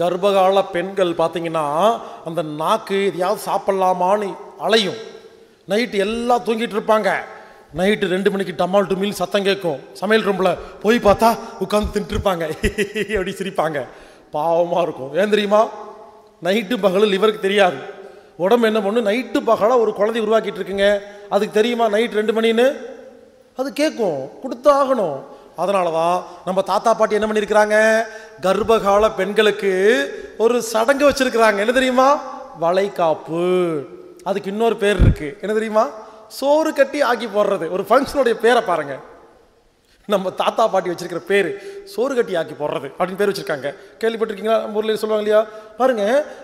கர்ப்பகால பெண்கள் பார்த்தீங்கன்னா அந்த நாக்கு எதையாவது சாப்பிட்லாமான்னு அலையும். நைட்டு எல்லாம் தூங்கிட்டு இருப்பாங்க, நைட்டு 2 மணிக்கு டமால் டுமில் சத்தம் கேட்கும், சமையல் ரூமில் போய் பார்த்தா உட்காந்து தின்ட்டுருப்பாங்க, அப்படி சிரிப்பாங்க, பாவமாக இருக்கும். ஏன் தெரியுமா, நைட்டு பகலும் இவருக்கு தெரியாது. உடம்பு என்ன பண்ணும், நைட்டு பகலாக ஒரு குழந்தை உருவாக்கிட்டு இருக்குங்க, அதுக்கு தெரியுமா நைட் 2 மணின்னு? அது கேட்கும், கொடுத்து ஆகணும். அதனால தான் நம்ம தாத்தா பாட்டி என்ன பண்ணியிருக்கிறாங்க, கர்ப்பகால பெண்களுக்கு ஒரு சடங்கு வச்சுருக்கிறாங்க. என்ன தெரியுமா, வளைகாப்பு. அதுக்கு இன்னொரு பேர் இருக்குது, என்ன தெரியுமா, சோறு கட்டி ஆக்கி போடுறது. ஒரு ஃபங்க்ஷனுடைய பேரை பாருங்க, நம்ம தாத்தா பாட்டி வச்சிருக்கிற பேர் சோறு கட்டி ஆக்கி போடுறது அப்படின்னு பேர் வச்சிருக்காங்க. கேள்விப்பட்டிருக்கீங்களா? ஊர்ல சொல்லுவாங்க இல்லையா? பாருங்க,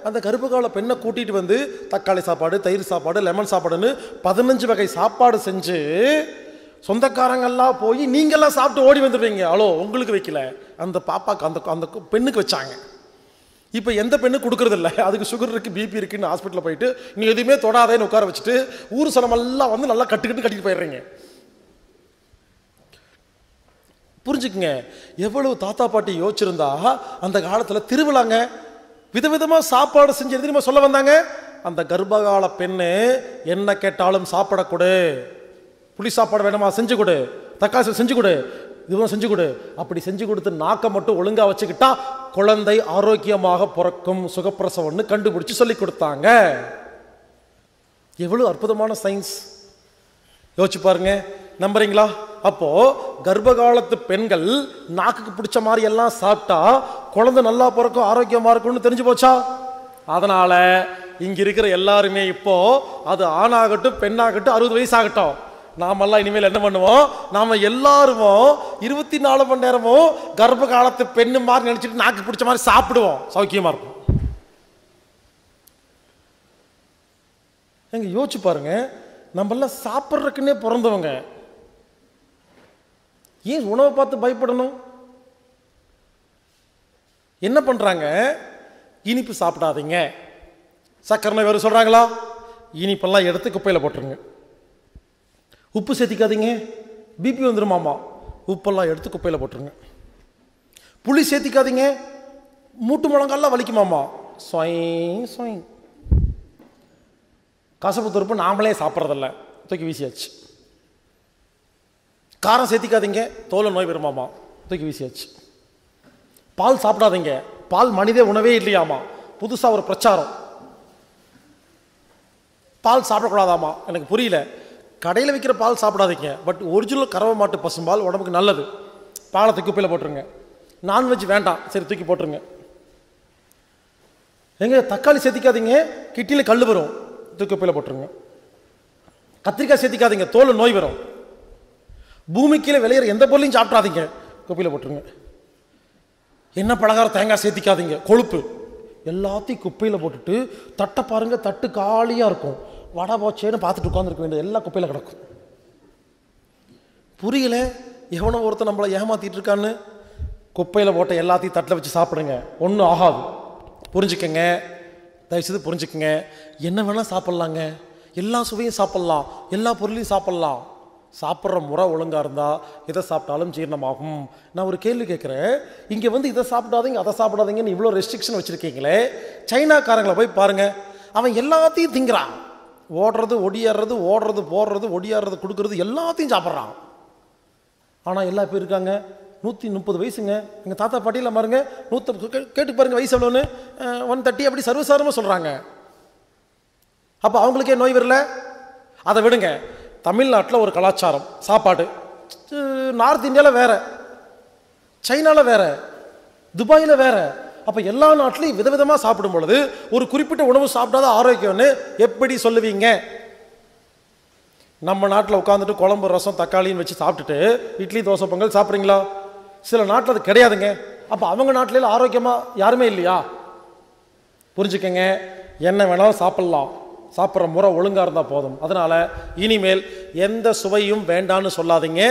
அந்த கர்ப்ப கால பெண்ணை கூட்டிட்டு வந்து தக்காளி சாப்பாடு, தயிர் சாப்பாடு, லெமன் சாப்பாடுன்னு 15 வகை சாப்பாடு செஞ்சு சொந்தக்காரங்கள்லாம் போய் நீங்கள்லாம் சாப்பிட்டு ஓடி வந்துடுவீங்க. ஹலோ, உங்களுக்கு வைக்கல, அந்த பாப்பாக்கு, அந்த அந்த பெண்ணுக்கு வச்சாங்க. இப்போ எந்த பெண்ணுக்கு கொடுக்குறது இல்லை, அதுக்கு சுகர் இருக்குது, பிபி இருக்குன்னு ஹாஸ்பிட்டலில் போயிட்டு நீ எதுவுமே தொடாதேன்னு உட்கார வச்சுட்டு ஊர் சனமெல்லாம் வந்து நல்லா கட்டுக்கிட்டு கட்டிட்டு போயிடுறீங்க. புரிஞ்சுக்குங்க, எவ்வளவு தாத்தா பாட்டி யோசிச்சிருந்தா அந்த காலத்தில் திருவிழாங்க விதவிதமாக சாப்பாடு செஞ்சு எதிரிமா சொல்ல வந்தாங்க. அந்த கர்ப்பகால பெண்ணு என்ன கேட்டாலும் சாப்பிடக்கூடு, புளி சாப்பாடு வேணுமா செஞ்சு கொடு, தக்காளி செஞ்சு கொடு, இதுவும் செஞ்சு கொடு. அப்படி செஞ்சு கொடுத்து நாக்கை மட்டும் ஒழுங்காக வச்சுக்கிட்டா குழந்தை ஆரோக்கியமாக பிறக்கும், சுகப்பிரசவம்னு கண்டுபிடிச்சு சொல்லி கொடுத்தாங்க. எவ்வளவு அற்புதமான சயின்ஸ், யோசிச்சு பாருங்க. நம்புறீங்களா? அப்போ கர்ப்ப காலத்து பெண்கள் நாக்குக்கு பிடிச்ச மாதிரி எல்லாம் சாப்பிட்டா குழந்தை நல்லா பிறக்கும், ஆரோக்கியமாக இருக்கும்னு தெரிஞ்சு போச்சா? அதனால இங்க இருக்கிற எல்லாருமே இப்போ அது ஆணாகட்டும் பெண்ணாகட்டும் 60 வயசு ஆகட்டும், நாமெல்லாம் இனிமேல் என்ன பண்ணுவோம், நாம எல்லாருமோ 24 மணி நேரமும் கர்ப்ப காலத்து பெண்ணு மாதிரி நினைச்சிட்டு நாக்கு பிடிச்ச மாதிரி சாப்பிடுவோம், சௌக்கியமா இருக்கும். எங்க யோசிச்சு பாருங்க, நம்மெல்லாம் சாப்பிட்றதுக்குன்னே பிறந்தவங்க, ஏன் உணவை பார்த்து பயப்படணும்? என்ன பண்றாங்க, இனிப்பு சாப்பிடாதீங்க, சக்கரை வேறு சொல்றாங்களா, இனிப்பெல்லாம் எடுத்து குப்பையில் போட்டுருங்க, உப்பு சேர்த்திக்காதீங்க, பிபி வந்துடும் மாமா, உப்பெல்லாம் எடுத்து குப்பையில் போட்டுருங்க, புளி சேர்த்திக்காதீங்க, மூட்டு முழங்கால்லாம் வலிக்குமாமா, சொய் சொய். கசப்பு துருப்பு நாமளே சாப்பிட்றதில்ல, தூக்கி வீசியாச்சு. காரம் சேர்த்திக்காதீங்க, தோலை நோய் பெறுமாமா, தூக்கி வீசியாச்சு. பால் சாப்பிடாதீங்க, பால் மனித உணவே இல்லையாமா, புதுசாக ஒரு பிரச்சாரம், பால் சாப்பிடக்கூடாதாமா. எனக்கு புரியல, கடையில் விற்கிற பால் சாப்பிடாதீங்க, பட் ஒரிஜினல் கறவை மாட்டு பசும்பால் உடம்புக்கு நல்லது, பாலை தூக்கி குப்பையில் போட்டுருங்க. நான்வெஜ் வேண்டாம், சரி தூக்கி போட்டுருங்க. எங்கே தக்காளி சேர்த்திக்காதீங்க, கிட்டியில் கல் வரும், தூக்கி குப்பையில் போட்டுருங்க. கத்திரிக்காய் சேர்த்திக்காதீங்க, தோல் நோய் வரும். பூமிக்கீழே விளையிற எந்த பொருளையும் சாப்பிடாதீங்க, குப்பையில் போட்டுருங்க. என்ன பலகாரம் தேங்காய் சேர்த்திக்காதீங்க, கொழுப்பு. எல்லாத்தையும் குப்பையில் போட்டுட்டு தட்டை பாருங்கள், தட்டு காலியாக இருக்கும், வடை போச்சேன்னு பார்த்துட்டு உட்காந்துருக்க வேண்டியது எல்லாம் குப்பையில் கிடக்கும். புரியல, எவனோ ஒருத்தர் நம்மளை ஏமாற்றிட்டு இருக்கான்னு. குப்பையில் போட்ட எல்லாத்தையும் தட்டில் வச்சு சாப்பிடுங்க, ஒன்றும் ஆகாது. புரிஞ்சுக்கங்க, தயவுசெய்து புரிஞ்சுக்கங்க. என்ன வேணால் சாப்பிட்லாங்க, எல்லா சுவையும் சாப்பிட்லாம், எல்லா பொருளையும் சாப்பிட்லாம். சாப்பிட்ற முறை ஒழுங்காக இருந்தால் எதை சாப்பிட்டாலும் ஜீரணமாகும். நான் ஒரு கேள்வி கேட்குறேன், இங்கே வந்து இதை சாப்பிடாதீங்க அதை சாப்பிடாதீங்கன்னு இவ்வளோ ரெஸ்ட்ரிக்ஷன் வச்சுருக்கீங்களே, சைனாக்காரங்களை போய் பாருங்கள், அவன் எல்லாத்தையும் திங்கிறான். ஓடுறது ஒடியாடுறது, ஓடுறது போடுறது, ஒடியாடுறது, கொடுக்கறது, எல்லாத்தையும் சாப்பிட்றான். ஆனால் எல்லா பேர் இருக்காங்க 130 வயசுங்க, எங்கள் தாத்தா பாட்டியில் பாருங்க, 100 கேட்டு பாருங்கள் வயசு எவ்வளோன்னு, 130 அப்படி சர்வசாரமாக சொல்கிறாங்க. அப்போ அவங்களுக்கே நோய் வரல. அதை விடுங்க, தமிழ்நாட்டில் ஒரு கலாச்சாரம் சாப்பாடு, நார்த் இந்தியாவில் வேறு, சைனாவில் வேறு, துபாயில் வேறு. அப்போ எல்லா நாட்டிலையும் விதவிதமாக சாப்பிடும் பொழுது ஒரு குறிப்பிட்ட உணவு சாப்பிடாத ஆரோக்கியம்னு எப்படி சொல்லுவீங்க? நம்ம நாட்டில் உட்காந்துட்டு குழம்பு ரசம் தக்காளின்னு வச்சு சாப்பிட்டுட்டு இட்லி தோசை பொங்கல் சாப்பிட்றீங்களா? சில நாட்டில் அது கிடையாதுங்க. அப்போ அவங்க நாட்டில ஆரோக்கியமாக யாருமே இல்லையா? புரிஞ்சுக்கங்க, என்ன வேணாலும் சாப்பிட்லாம், சாப்பிட்ற முறை ஒழுங்காக இருந்தால் போதும். அதனால் இனிமேல் எந்த சுவையும் வேண்டான்னு சொல்லாதீங்க,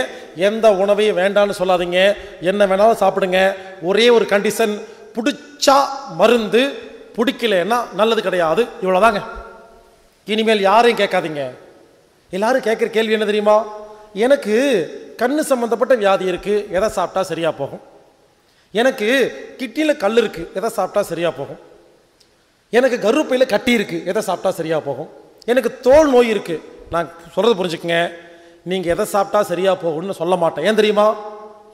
எந்த உணவையும் வேண்டான்னு சொல்லாதீங்க, என்ன வேணாலும் சாப்பிடுங்க. ஒரே ஒரு கண்டிஷன், பிடிச்சா மருந்து, பிடிக்கலன்னா நல்லது கிடையாது. இவ்வளோதாங்க. இனிமேல் யாரையும் கேட்காதீங்க. எல்லாரும் கேட்குற கேள்வி என்ன தெரியுமா? எனக்கு கண்ணு சம்மந்தப்பட்ட வியாதி இருக்குது, எதை சாப்பிட்டா சரியாக போகும்? எனக்கு கிட்னியில் கல் இருக்குது, எதை சாப்பிட்டா சரியாக போகும்? எனக்கு கருப்பையில் கட்டி இருக்குது, எதை சாப்பிட்டா சரியாக போகும்? எனக்கு தோல் நோய் இருக்குது. நான் சொல்கிறது புரிஞ்சுக்கங்க, நீங்கள் எதை சாப்பிட்டா சரியாக போகும்னு சொல்ல மாட்டேன். ஏன் தெரியுமா?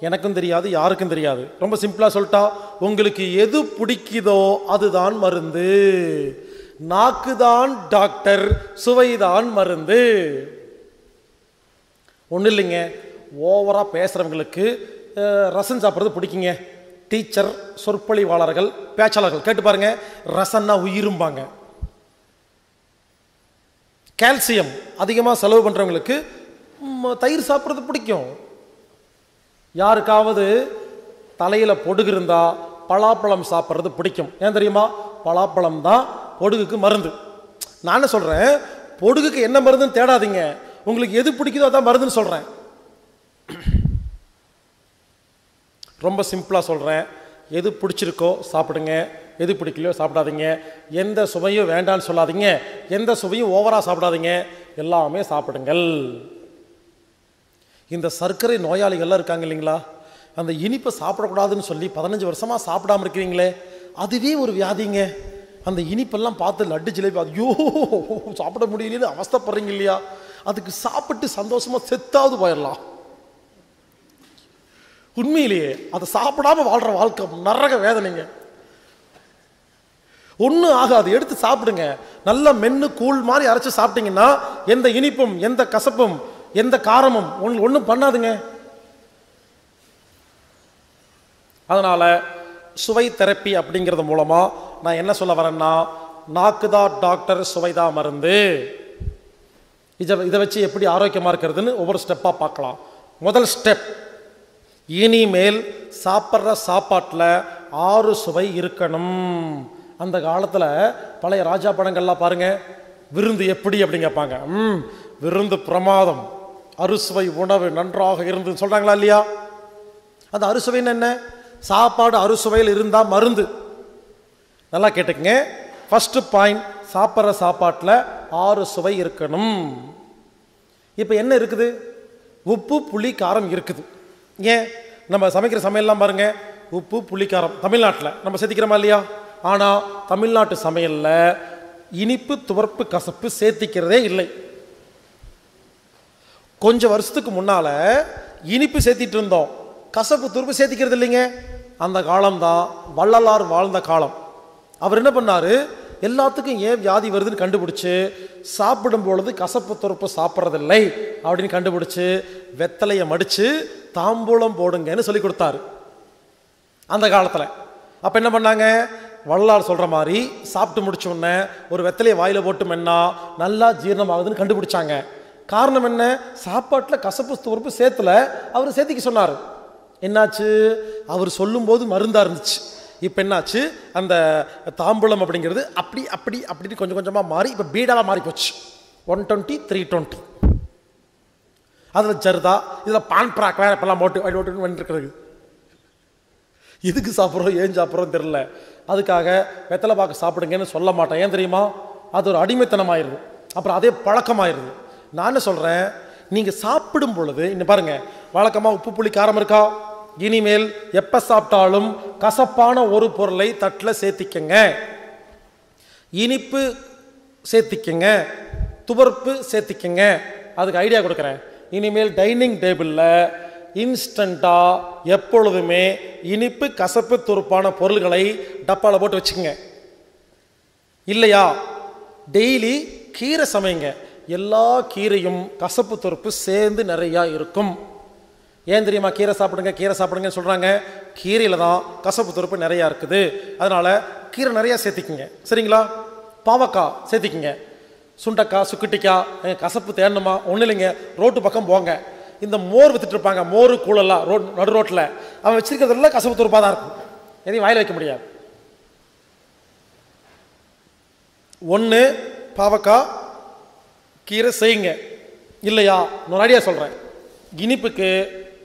எனக்கும் தெரியாது, யாருக்கும் தெரியாது. ரொம்ப சிம்பிளாக சொல்லிட்டா, உங்களுக்கு எது பிடிக்குதோ அதுதான் மருந்து, நாக்கு தான் டாக்டர், சுவை தான் மருந்து. ஒன்றும் இல்லைங்க, ஓவராக பேசுகிறவங்களுக்கு ரசம் சாப்பிட்றது பிடிக்குங்க. டீச்சர், சொற்பொழிவாளர்கள், பேச்சாளர்கள் கேட்டு பாருங்க, ரசம்னா உயிரும்பாங்க. கால்சியம் அதிகமாக செலவு பண்ணுறவங்களுக்கு தயிர் சாப்பிட்றது பிடிக்கும். யாருக்காவது தலையில் பொடுகு இருந்தால் பலாப்பழம் சாப்பிட்றது பிடிக்கும். ஏன் தெரியுமா? பலாப்பழம் தான் பொடுகுக்கு மருந்து. நான் என்ன சொல்கிறேன், பொடுகுக்கு என்ன மருந்துன்னு தேடாதீங்க, உங்களுக்கு எது பிடிக்குதோ அதான் மருந்துன்னு சொல்கிறேன். ரொம்ப சிம்பிளாக சொல்கிறேன், எது பிடிச்சிருக்கோ சாப்பிடுங்க, எது பிடிக்கலையோ சாப்பிடாதீங்க, எந்த சுவையும் வேண்டான்னு சொல்லாதீங்க, எந்த சுவையும் ஓவராக சாப்பிடாதீங்க, எல்லாமே சாப்பிடுங்கள். இந்த சர்க்கரை நோயாளிகள்லாம் இருக்காங்க இல்லைங்களா, அந்த இனிப்பை சாப்பிடக்கூடாதுன்னு சொல்லி 15 வருஷமாக சாப்பிடாமல் இருக்கிறீங்களே, அதுவே ஒரு வியாதிங்க. அந்த இனிப்பெல்லாம் பார்த்து லட்டு ஜிலேபி ஐயோ சாப்பிட முடியலன்னு அவஸ்தைப்படுறீங்க இல்லையா, அதுக்கு சாப்பிட்டு சந்தோஷமாக செத்தாவது போயிடலாம். உண்மையிலேயே அதை சாப்பிடாம வாழ்கிற வாழ்க்கை நரக வேதனைங்க. ஒன்றும் ஆகாது, எடுத்து சாப்பிடுங்க. நல்ல மென்று கூழ் மாதிரி அரைச்சி சாப்பிட்டீங்கன்னா எந்த இனிப்பும் எந்த கசப்பும் எந்த காரமும் ஒன்றும் பண்ணாதுங்க. அதனால் சுவை தெரப்பி அப்படிங்கிறது மூலமாக நான் என்ன சொல்ல வரேன்னா, நாக்குதா டாக்டர், சுவைதா மருந்து. இதை வச்சு எப்படி ஆரோக்கியமாக இருக்கிறதுன்னு ஒவ்வொரு ஸ்டெப்பாக பார்க்கலாம். முதல் ஸ்டெப், இனிமேல் சாப்பிட்ற சாப்பாட்டில் 6 சுவை இருக்கணும். அந்த காலத்தில் பழைய ராஜா படங்கள்லாம் பாருங்கள், விருந்து எப்படி அப்படின்னு கேட்பாங்க. விருந்து பிரமாதம், அறுசுவை உணவு நன்றாக இருந்துன்னு சொல்கிறாங்களா இல்லையா? அந்த அறுசுவைன்னு என்ன? சாப்பாடு அறுசுவையில் இருந்தால் மருந்து. நல்லா கேட்டுக்கங்க, ஃபஸ்ட்டு பாயிண்ட், சாப்பிட்ற சாப்பாட்டில் 6 சுவை இருக்கணும். இப்போ என்ன இருக்குது? உப்பு புளி காரம் இருக்குது. ஏன் நம்ம சமைக்கிற சமையல்லாம் பாருங்கள், உப்பு புளிக்காரம் தமிழ்நாட்டில் நம்ம சேர்த்திக்கிறோமா இல்லையா? ஆனால் தமிழ்நாட்டு சமையலில் இனிப்பு துவர்ப்பு கசப்பு சேர்த்திக்கிறதே இல்லை. கொஞ்சம் வருஷத்துக்கு முன்னால் இனிப்பு சேர்த்திட்டு இருந்தோம், கசப்பு துருப்பு சேர்த்திக்கிறது இல்லைங்க. அந்த காலம்தான் வள்ளலார் வாழ்ந்த காலம். அவர் என்ன பண்ணார், எல்லாத்துக்கும் ஏன் வியாதி வருதுன்னு கண்டுபிடிச்சி, சாப்பிடும் பொழுது கசப்பு துருப்பு சாப்பிட்றதில்லை அப்படின்னு கண்டுபிடிச்சி வெத்தலையை மடித்து தாம்பூலம் போடுங்கன்னு சொல்லி கொடுத்தாரு அந்த காலத்தில். அப்போ என்ன பண்ணாங்க, வள்ளலார் சொல்கிற மாதிரி சாப்பிட்டு முடிச்சோடனே ஒரு வெத்தலையை வாயில் போட்டுமென்னா நல்லா ஜீரணமாகுதுன்னு கண்டுபிடிச்சாங்க. காரணம் என்ன, சாப்பாட்டில் கசப்பு துருப்பு சேர்த்துல அவர் சேர்த்திக்க சொன்னார். என்னாச்சு, அவர் சொல்லும்போது மருந்தாக இருந்துச்சு, இப்போ என்னாச்சு அந்த தாம்பூலம் அப்படிங்கிறது அப்படி அப்படி அப்படின்னு கொஞ்சம் கொஞ்சமாக மாறி இப்போ பீடாவாக மாறி போச்சு. 120, 320 அதில் ஜர்தா, இதில் பான் பிராக் வேறு இப்போல்லாம் போட்டு ஓட்டுன்னு வந்துருக்குறது. எதுக்கு சாப்பிட்றோம் ஏன் சாப்பிட்றோம் தெரில. அதுக்காக வெத்தலை பாக்கு சாப்பிடுங்கன்னு சொல்ல மாட்டேன், ஏன் தெரியுமா, அது ஒரு அடிமைத்தனமாயிருது, அப்புறம் அதே பழக்கமாயிருது. நான் என்ன சொல்கிறேன், நீங்கள் சாப்பிடும் பொழுது இன்னும் பாருங்கள், வழக்கமாக உப்பு புளி காரம் இருக்கா, இனிமேல் எப்போ சாப்பிட்டாலும் கசப்பான ஒரு பொருளை தட்டில் சேர்த்திக்கங்க, இனிப்பு சேர்த்திக்கங்க, துவர்ப்பு சேர்த்திக்கங்க. அதுக்கு ஐடியா கொடுக்குறேன், இனிமேல் டைனிங் டேபிளில் இன்ஸ்டண்ட்டாக எப்பொழுதுமே இனிப்பு கசப்பு துருப்பான பொருள்களை டப்பாவில் போட்டு வச்சுக்கோங்க. இல்லையா, டெய்லி கீரை சமைங்க, எல்லா கீரையும் கசப்பு துருப்பு சேர்ந்து நிறையா இருக்கும். ஏன் தெரியுமா, கீரை சாப்பிடுங்க கீரை சாப்பிடுங்கன்னு சொல்கிறாங்க, கீரையில் தான் கசப்பு துருப்பு நிறையா இருக்குது, அதனால் கீரை நிறையா சேர்த்திக்குங்க சரிங்களா. பாவக்காய் சேர்த்திக்குங்க, சுண்டக்காய் சுக்கிட்டிக்காய் கசப்பு தேடணுமா, ஒன்றும் இல்லைங்க, ரோட்டு பக்கம் போங்க, இந்த மோர் விற்றுட்டுருப்பாங்க, மோர் கூழெல்லாம் ரோட் நடு ரோட்டில் அவன் வச்சுருக்கிறதெல்லாம் கசப்பு துருப்பாக தான் இருக்கும், எதையும் வாயில் வைக்க முடியாது. ஒன்று பாவக்காய் கீரை செய்யுங்க. இல்லையா, இன்னொரு ஐடியா சொல்கிறேன், இனிப்புக்கு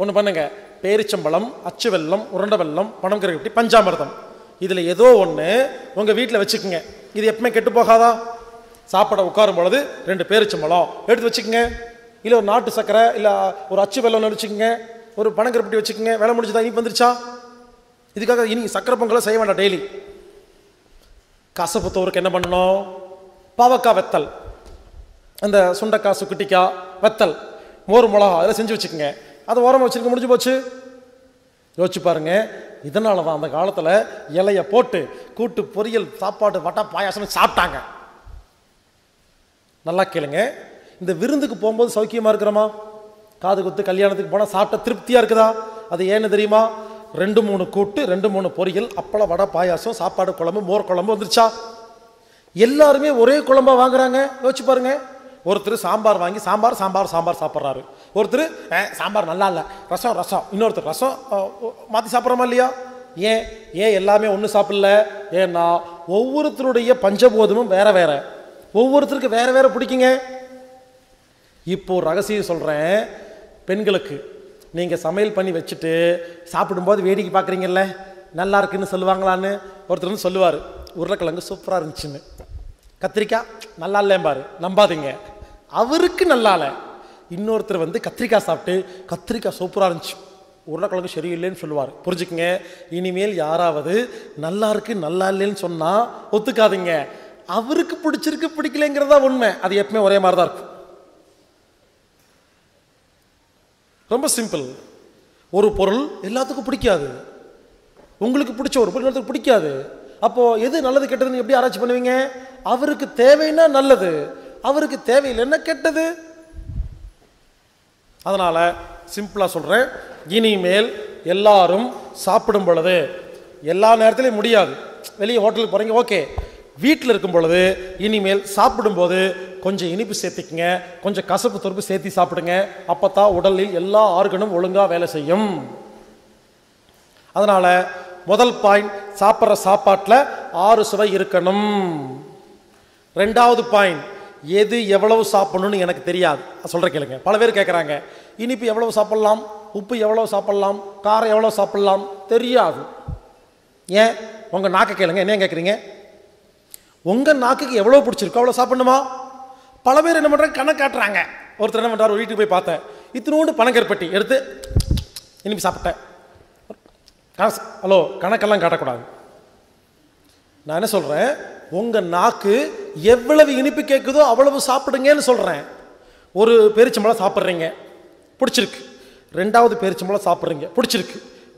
ஒன்று பண்ணுங்கள், பேரிச்சம்பழம், அச்சு வெல்லம், உருண்டை வெல்லம், பணம் கருப்பட்டி, பஞ்சாமிர்தம், இதில் ஏதோ ஒன்று உங்கள் வீட்டில் வச்சுக்கோங்க. இது எப்பவுமே கெட்டு போகாதா, சாப்பிட உட்காரும் பொழுது 2 பேரிச்சம்பழம் எடுத்து வச்சுக்கோங்க, இல்லை ஒரு நாட்டு சக்கரை, இல்லை ஒரு அச்சு வெல்லம் வச்சுக்கோங்க, ஒரு பணம் கருப்பட்டி வச்சுக்கோங்க. வேலை முடிஞ்சுதான், இனிப்பு வந்துருச்சா. இதுக்காக இனி சக்கரை பொங்கலை செய்ய வேண்டாம். டெய்லி கசப்பு தோறுக்கு என்ன பண்ணணும், பாவக்காய் வெத்தல், அந்த சுண்டைக்காய் சுக்கிட்டிக்காய் வெத்தல், மோர் மிளகா அதெல்லாம் செஞ்சு வச்சுக்கோங்க. அதை ஓரமாக வச்சுருக்க முடிஞ்சு போச்சு. யோசிச்சு பாருங்கள், இதனால தான் அந்த காலத்தில் இலையை போட்டு கூட்டு பொரியல் சாப்பாடு வட்டா பாயாசம்னு சாப்பிட்டாங்க. நல்லா கேளுங்க, இந்த விருந்துக்கு போகும்போது சௌக்கியமாக இருக்கிறோமா, காது குத்து கல்யாணத்துக்கு போனால் சாப்பிட்டா திருப்தியாக இருக்குதா, அது ஏன்னு தெரியுமா, 2-3 கூட்டு 2-3 பொரியல், அப்பளம், வடை, பாயாசம், சாப்பாடு குழம்பு, மோர் குழம்பு வந்துருச்சா. எல்லாருமே ஒரே குழம்பாக வாங்குறாங்க. யோசிச்சு பாருங்கள், ஒருத்தர் சாம்பார் வாங்கி சாம்பார் சாம்பார் சாம்பார் சாப்பிட்றாரு, ஒருத்தர் சாம்பார் நல்லா இல்லை ரசம் ரசம், இன்னொருத்தர் ரசம் மாற்றி சாப்பிட்றோமா இல்லையா. ஏன் ஏன் எல்லாமே ஒன்றும் சாப்பிடல, ஏன்னா ஒவ்வொருத்தருடைய பஞ்சபோதமும் வேறு வேறு, ஒவ்வொருத்தருக்கு வேறு வேறு பிடிக்குங்க. இப்போ ரகசியம் சொல்கிறேன், பெண்களுக்கு நீங்கள் சமையல் பண்ணி வச்சுட்டு சாப்பிடும்போது வேடிக்கை பார்க்குறீங்கல்ல, நல்லா இருக்குன்னு சொல்லுவாங்களான்னு. ஒருத்தர் வந்து சொல்லுவார், உருளைக்கிழங்கு சூப்பராக இருந்துச்சுன்னு, கத்திரிக்காய் நல்லா இல்லைம்பாரு, நம்பாதீங்க, அவருக்கு நல்லா இல்லை. இன்னொருத்தர் வந்து கத்திரிக்காய் சாப்பிட்டு கத்திரிக்காய் சூப்பராக இருந்துச்சு, உருளைக்கிழங்கு சரியில்லைன்னு சொல்லுவார். புரிஞ்சுக்குங்க, இனிமேல் யாராவது நல்லா இருக்கு நல்லா இல்லைன்னு சொன்னால் ஒத்துக்காதீங்க, அவருக்கு பிடிச்சிருக்கு பிடிக்கலைங்கிறதா உண்மை, அது எப்பவுமே ஒரே மாதிரி தான் இருக்கும். ரொம்ப சிம்பிள், ஒரு பொருள் எல்லாத்துக்கும் பிடிக்காது, உங்களுக்கு பிடிச்ச ஒரு பொருள் எல்லாத்துக்கும் பிடிக்காது. அப்போது எது நல்லது கெட்டதுன்னு எப்படி ஆராய்ச்சி பண்ணுவீங்க, அவருக்கு தேவைன்னா நல்லது, அவருக்கு தேவையில்லைன்னா கெட்டது. அதனால் சிம்பிளாக சொல்கிறேன், இனிமேல் எல்லாரும் சாப்பிடும் பொழுது எல்லா நேரத்துலையும் முடியாது, வெளியே ஹோட்டலுக்கு போகிறீங்க ஓகே, வீட்டில் இருக்கும் பொழுது இனிமேல் சாப்பிடும்போது கொஞ்சம் இனிப்பு சேர்த்திக்கங்க, கொஞ்சம் கசப்பு துருப்பு சேர்த்தி சாப்பிடுங்க, அப்போ தான் உடலில் எல்லா ஆர்கனும் ஒழுங்காக வேலை செய்யும். அதனால் முதல் பாயிண்ட், சாப்பிட்ற சாப்பாட்டில் 6 சுவை இருக்கணும். 2வது பாயிண்ட், எது எவ்வளவு சாப்பிடணும்னு எனக்கு தெரியாது, சொல்கிற கேளுங்க. பல பேர் கேட்குறாங்க, இனிப்பு எவ்வளவு சாப்பிட்லாம், உப்பு எவ்வளவு சாப்பிட்லாம், காரம் எவ்வளோ சாப்பிட்லாம், தெரியாது. ஏன், உங்கள் நாக்கை கேளுங்க, என்ன கேட்குறீங்க, உங்கள் நாக்குக்கு எவ்வளோ பிடிச்சிருக்கோ அவ்வளோ சாப்பிடணுமா. பல பேர் என்ன பண்ணுறாங்க, கணக்கு காட்டுறாங்க. ஒருத்தர் என்ன பண்ணுறாரு, வீட்டுக்கு போய் பார்த்தேன், இத்தினோண்டு பணம் கருப்பட்டி எடுத்து இனிப்பு சாப்பிட்டேன், காசு ஹலோ கணக்கெல்லாம் காட்டக்கூடாது. நான் என்ன சொல்கிறேன், உங்கள் நாக்கு எவ்வளவு இனிப்பு கேட்குதோ அவ்வளவு சாப்பிடுங்கன்னு சொல்கிறேன். ஒரு பேரிச்சம்பழம் சாப்பிட்றீங்க, பிடிச்சிருக்கு. ரெண்டாவது பேரிச்சம்பழம் சாப்பிட்றீங்க, பிடிச்சிருக்கு.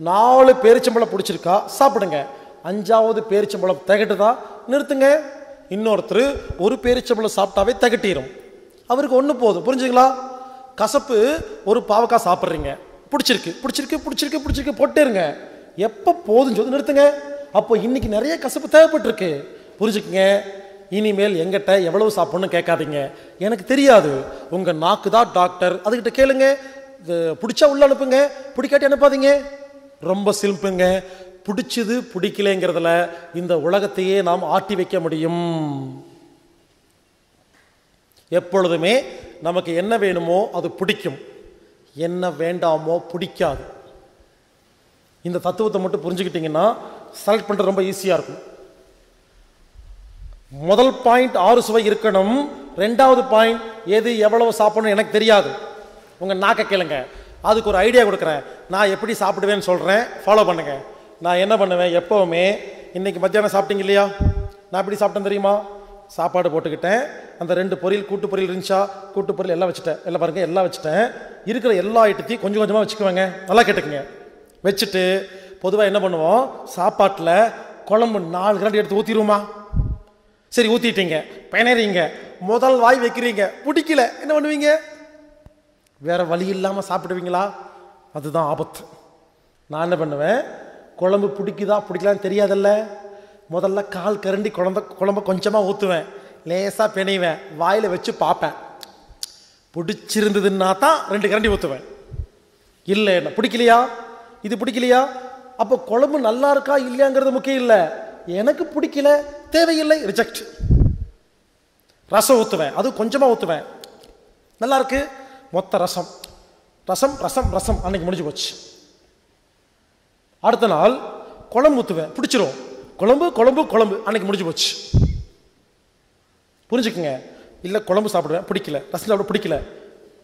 4 பேரிச்சம்பழம் பிடிச்சிருக்கா, சாப்பிடுங்க. 5வது பேரிச்சம்பழம் திகட்டுதா, நிறுத்துங்க. இன்னொருத்தர் ஒரு பேரிச்சம்பழம் சாப்பிட்டாவே திகட்டிடும், அவருக்கு ஒன்று போதும். புரிஞ்சுங்களா? கசப்பு ஒரு பாவக்காய் சாப்பிட்றீங்க, பிடிச்சிருக்கு பிடிச்சிருக்கு பிடிச்சிருக்கு பிடிச்சிருக்கு போட்டுருங்க. எப்போ போதுன்னு சொல்லி நிறுத்துங்க. அப்போ இன்றைக்கி நிறைய கசப்பு தேவைப்பட்டிருக்கு. புரிஞ்சுக்குங்க, இனிமேல் எங்கிட்ட எவ்வளவு சாப்பிட்ணுன்னு கேட்காதீங்க. எனக்கு தெரியாது, உங்கள் நாக்கு தான் டாக்டர், அதுக்கிட்ட கேளுங்க. பிடிச்சா உள்ளே அனுப்புங்க, பிடிக்காட்டி அனுப்பாதீங்க. ரொம்ப சிம்பிளுங்க. பிடிச்சது பிடிக்கலைங்கிறதுல இந்த உலகத்தையே நாம் ஆட்டி வைக்க முடியும். எப்பொழுதுமே நமக்கு என்ன வேணுமோ அது பிடிக்கும், என்ன வேண்டாமோ பிடிக்காது. இந்த தத்துவத்தை மட்டும் புரிஞ்சுக்கிட்டிங்கன்னா செலக்ட் பண்ணுறது ரொம்ப ஈஸியாக இருக்கும். முதல் பாயிண்ட் 6 சுவை இருக்கணும். 2வது பாயிண்ட் எது எவ்வளவு சாப்பிடணும் எனக்கு தெரியாது, உங்கள் நாக்க கேளுங்க. அதுக்கு ஒரு ஐடியா கொடுக்குறேன், நான் எப்படி சாப்பிடுவேன்னு சொல்கிறேன், ஃபாலோ பண்ணுங்கள். நான் என்ன பண்ணுவேன், எப்போவுமே இன்றைக்கி மத்தியானம் சாப்பிட்டீங்க இல்லையா, நான் எப்படி சாப்பிட்டேன் தெரியுமா? சாப்பாடு போட்டுக்கிட்டேன், அந்த 2 பொரியல் கூட்டு பொரியல் இருந்துச்சா, கூட்டு பொரியல் எல்லாம் வச்சுட்டேன். எல்லாம் பாருங்கள், எல்லாம் வச்சுட்டேன். இருக்கிற எல்லா ஐட்டத்தையும் கொஞ்சம் கொஞ்சமாக வச்சுக்குவாங்க, நல்லா கேட்டுக்குங்க. வச்சுட்டு பொதுவாக என்ன பண்ணுவோம், சாப்பாட்டில் குழம்பு 4 கிராண்டு எடுத்து ஊற்றிடுவோமா? சரி, ஊற்றிட்டீங்க, பயனறிங்க. முதல் வாய் வைக்கிறீங்க, பிடிக்கல, என்ன பண்ணுவீங்க? வேறு வழி இல்லாமல் சாப்பிடுவீங்களா? அதுதான் ஆபத்து. நான் என்ன பண்ணுவேன், குழம்பு பிடிக்குதா பிடிக்கலான்னு தெரியாதல்ல, முதல்ல கால் கரண்டி குழம்ப கொஞ்சமாக ஊற்றுவேன், லேசாக பிணைவேன், வாயில் வச்சு பார்ப்பேன். பிடிச்சிருந்ததுன்னா தான் 2 கரண்டி ஊற்றுவேன். இல்லை என்ன பிடிக்கலையா, இது பிடிக்கலையா? அப்போ குழம்பு நல்லா இருக்கா இல்லையாங்கிறது முக்கியம் இல்லை, எனக்கு பிடிக்கல தேவையில்லை, ரிஜெக்ட். ரசம் ஊற்றுவேன், அது கொஞ்சமாக ஊற்றுவேன், நல்லா இருக்கு, மொத்த ரசம் ரசம் ரசம் ரசம், அன்னைக்கு முடிஞ்சு போச்சு. அடுத்த நாள் குழம்பு ஊற்றுவேன், பிடிச்சிரும், குழம்பு குழம்பு குழம்பு, அன்னைக்கு முடிஞ்சு போச்சு. புரிஞ்சுக்குங்க. இல்லை குழம்பு சாப்பிடுவேன், பிடிக்கல, ரசம் சாப்பிட பிடிக்கல,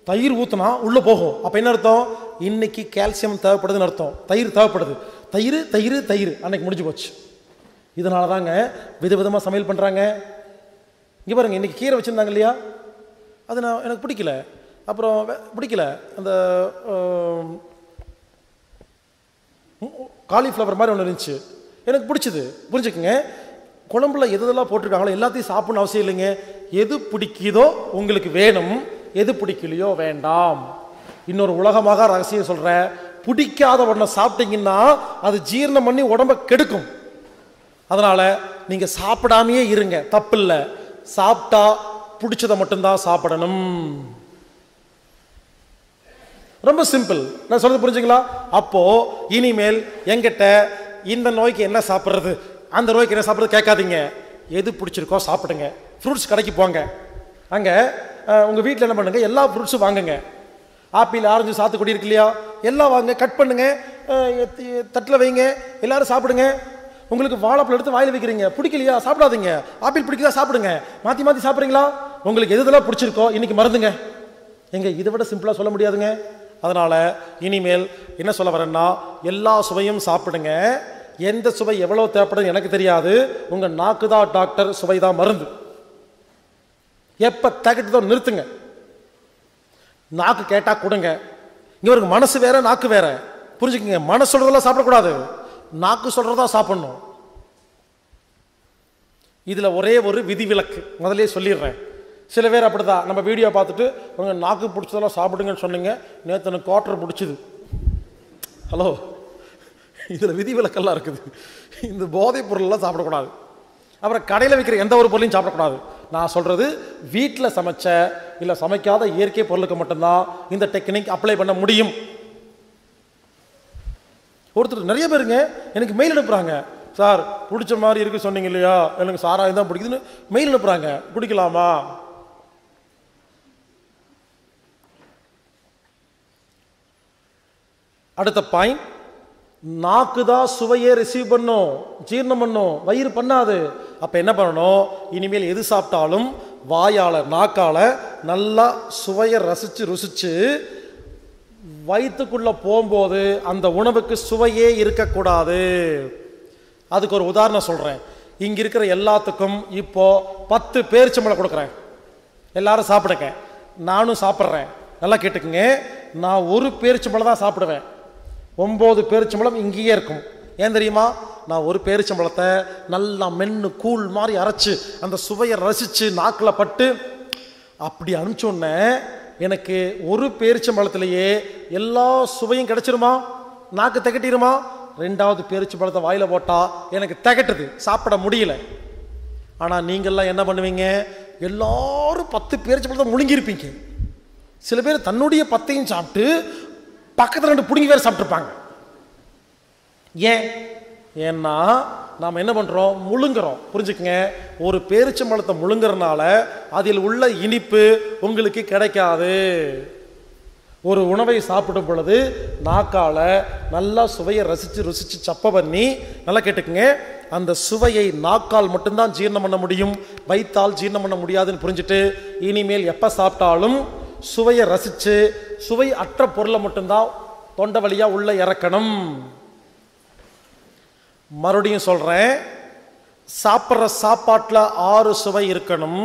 தயிர் ஊற்றினா உள்ளே போகும். அப்போ என்ன அர்த்தம், இன்னைக்கு கால்சியம் தேவைப்படுதுன்னு அர்த்தம், தயிர் தேவைப்படுது, தயிர் தயிர் தயிர், அன்னைக்கு முடிஞ்சு போச்சு. இதனால தாங்க விதவிதமாக சமையல் பண்ணுறாங்க. இங்கே பாருங்கள், இன்றைக்கி கீரை வச்சுருந்தாங்க இல்லையா, அது நான் எனக்கு பிடிக்கல, அப்புறம் பிடிக்கல, அந்த காலிஃப்ளவர் மாதிரி ஒன்று இருந்துச்சு, எனக்கு பிடிச்சது. புரிஞ்சுக்குங்க, குழம்புல எதெல்லாம் போட்டிருக்காங்களோ எல்லாத்தையும் சாப்பிட்ணுன்னு அவசியம் இல்லைங்க. எது பிடிக்குதோ உங்களுக்கு வேணும், எது பிடிக்கலையோ வேண்டாம். இன்னொரு உலகமாக ரகசியம் சொல்கிறேன், பிடிக்காத உடனே சாப்பிட்டீங்கன்னா அது ஜீரணம் பண்ணி உடம்பை கெடுக்கும். அதனால் நீங்கள் சாப்பிடாமையே இருங்க, தப்பு இல்லை. சாப்பிட்டா பிடிச்சதை மட்டும்தான் சாப்பிடணும். ரொம்ப சிம்பிள், நான் சொல்றது புரிஞ்சுங்களா? அப்போது இனிமேல் எங்கிட்ட இந்த நோய்க்கு என்ன சாப்பிட்றது, அந்த நோய்க்கு என்ன சாப்பிட்றது கேட்காதீங்க. எது பிடிச்சிருக்கோ சாப்பிடுங்க. ஃப்ரூட்ஸ் கடைக்கு போங்க, அங்கே உங்கள் வீட்டில் என்ன பண்ணுங்கள், எல்லா ஃப்ரூட்ஸும் வாங்குங்க. ஆப்பிள் ஆரஞ்சு சாத்துக்குடி இருக்கு இல்லையா, எல்லாம் வாங்க, கட் பண்ணுங்கள், தட்டில் வைங்க, எல்லோரும் சாப்பிடுங்க. உங்களுக்கு வாழைப்பழம் எடுத்து வாயில் வைக்கிறீங்க, பிடிக்கலையா சாப்பிடாதீங்க. ஆப்பிள் பிடிக்கலையா சாப்பிடுங்க, மாற்றி மாற்றி சாப்பிட்றீங்களா? உங்களுக்கு எதுதெல்லாம் பிடிச்சிருக்கோ இன்றைக்கி மறந்துங்க. எங்கள் இதை விட சிம்பிளாக சொல்ல முடியாதுங்க. அதனால் இனிமேல் என்ன சொல்ல வரேன்னா, எல்லா சுவையும் சாப்பிடுங்க. எந்த சுவை எவ்வளோ தேவைப்படுதுன்னு எனக்கு தெரியாது, உங்கள் நாக்கு தான் டாக்டர், சுவை தான் மருந்து. எப்போ தகட்டுதோ நிறுத்துங்க. நாக்கு கேட்டால் கொடுங்க. இங்கே ஒரு மனசு வேறு நாக்கு வேறு, புரிஞ்சுக்கோங்க. மனசு சொல்கிறதெல்லாம் சாப்பிடக்கூடாது, நாக்கு சொல்கிறதா சாப்பிடணும். இதில் ஒரே ஒரு விதிவிலக்கு முதலே சொல்லிடுறேன். சில பேர் அப்படி தான், நம்ம வீடியோ பார்த்துட்டு உங்கள் நாக்கு பிடிச்சதெல்லாம் சாப்பிடுங்கன்னு சொன்னீங்க, நேற்று எனக்கு குவார்ட்டர் பிடிச்சிது. ஹலோ, இதில் விதிவிலக்கெல்லாம் இருக்குது. இந்த போதைப் பொருளெல்லாம் சாப்பிடக்கூடாது, அப்புறம் கடையில் வைக்கிற எந்த ஒரு பொருளையும் சாப்பிடக்கூடாது. நான் சொல்கிறது வீட்டில் சமைச்ச இல்லை சமைக்காத இயற்கை பொருளுக்கு மட்டும்தான் இந்த டெக்னிக் அப்ளை பண்ண முடியும். ஒருத்தர் நிறைய பேருங்க எனக்கு மெயில் அனுப்புகிறாங்க, சார் பிடிச்ச மாதிரி இருக்குது சொன்னீங்க இல்லையா, எனக்கு சாராயம் தான் பிடிக்குதுன்னு மெயில் அனுப்புகிறாங்க. பிடிக்கலாமா? அடுத்த பாயிண்ட், நாக்கு தான் சுவையை ரிசீவ் பண்ணும், ஜீரணம் பண்ணும், வயிறு பண்ணாது. அப்போ என்ன பண்ணணும், இனிமேல் எது சாப்பிட்டாலும் வாயால் நாக்கால் நல்லா சுவையை ரசித்து ருசித்து வயித்துக்குள்ள போகும்போது அந்த உணவுக்கு சுவையே இருக்கக்கூடாது. அதுக்கு ஒரு உதாரணம் சொல்கிறேன். இங்க இருக்கிற எல்லாத்துக்கும் இப்போ 10 பேரிச்சம்பழம் கொடுக்குறேன், எல்லாரும் சாப்பிடுங்க, நானும் சாப்பிட்றேன். நல்லா கேட்டுக்குங்க, நான் ஒரு பேரிச்சம்பழம் தான் சாப்பிடுவேன், 9 பேரிச்சம்பழம் இங்கேயே இருக்கும். ஏன் தெரியுமா? நான் ஒரு பேரிச்சம்பழத்தை நல்லா மென்று கூழ் மாதிரி அரைச்சி அந்த சுவையை ரசித்து நாக்கில் பட்டு அப்படி அனுப்பிச்சோன்னே எனக்கு ஒரு பேரிச்சம்பழத்துலேயே எல்லா சுவையும் கிடச்சிருமா? நாக்கு திகட்டிடுமா? ரெண்டாவது பேரிச்சம்பழத்தை வாயில் போட்டால் எனக்கு திகட்டுது, சாப்பிட முடியல. ஆனால் நீங்கள்லாம் என்ன பண்ணுவீங்க? எல்லோரும் 10 பேரிச்சம்பழத்தை முழுங்கியிருப்பீங்க. சில பேர் தன்னுடைய 10ஐயும் சாப்பிட்டு பக்கத்தில் 2 பிடுங்கி வேறு சாப்பிட்ருப்பாங்க. ஏன்? ஏன்னா நாம் என்ன பண்ணுறோம்? முழுங்குறோம். புரிஞ்சுக்கங்க, ஒரு பேரிச்சம்பழத்தை முழுங்குறதுனால அதில் உள்ள இனிப்பு உங்களுக்கு கிடைக்காது. ஒரு உணவை சாப்பிடும் பொழுது நாக்கால் நல்லா சுவையை ரசித்து ருசித்து சப்ப பண்ணி, நல்லா கேட்டுக்குங்க, அந்த சுவையை நாக்கால் மட்டும்தான் ஜீரணம் பண்ண முடியும், வயிற்றால் ஜீரணம் பண்ண முடியாதுன்னு புரிஞ்சுட்டு இனிமேல் எப்போ சாப்பிட்டாலும் சுவையை ரசித்து சுவை அற்ற பொருளை மட்டும்தான் தொண்டை வழியாக உள்ளே இறக்கணும். மறுபடியும் சொல்கிறேன், சாப்பிட்ற சாப்பாட்டில் 6 சுவை இருக்கணும்.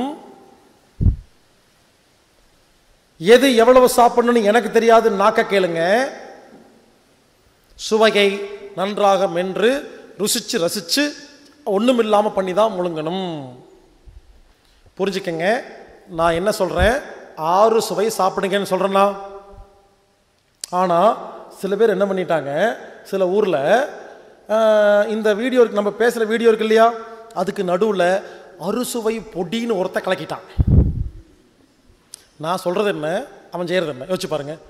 எது எவ்வளவு சாப்பிடணும்னு எனக்கு தெரியாது, நாக்க கேளுங்க. சுவையை நன்றாக மென்று ருசித்து ரசித்து ஒன்றும் இல்லாமல் பண்ணி தான் முழுங்கணும். புரிஞ்சுக்கங்க, நான் என்ன சொல்கிறேன்? 6 சுவை சாப்பிடுங்கன்னு சொல்கிறேன்னா. ஆனால் சில பேர் என்ன பண்ணிட்டாங்க, சில ஊரில் இந்த வீடியோ இருக்கு, நம்ம பேசுகிற வீடியோ இருக்கு இல்லையா, அதுக்கு நடுவில் அறுசுவை பொடின்னு ஒருத்த கலக்கிட்டான். நான் சொல்கிறது என்ன, அவன் செய்கிறது என்ன, யோசிச்சு பாருங்கள்.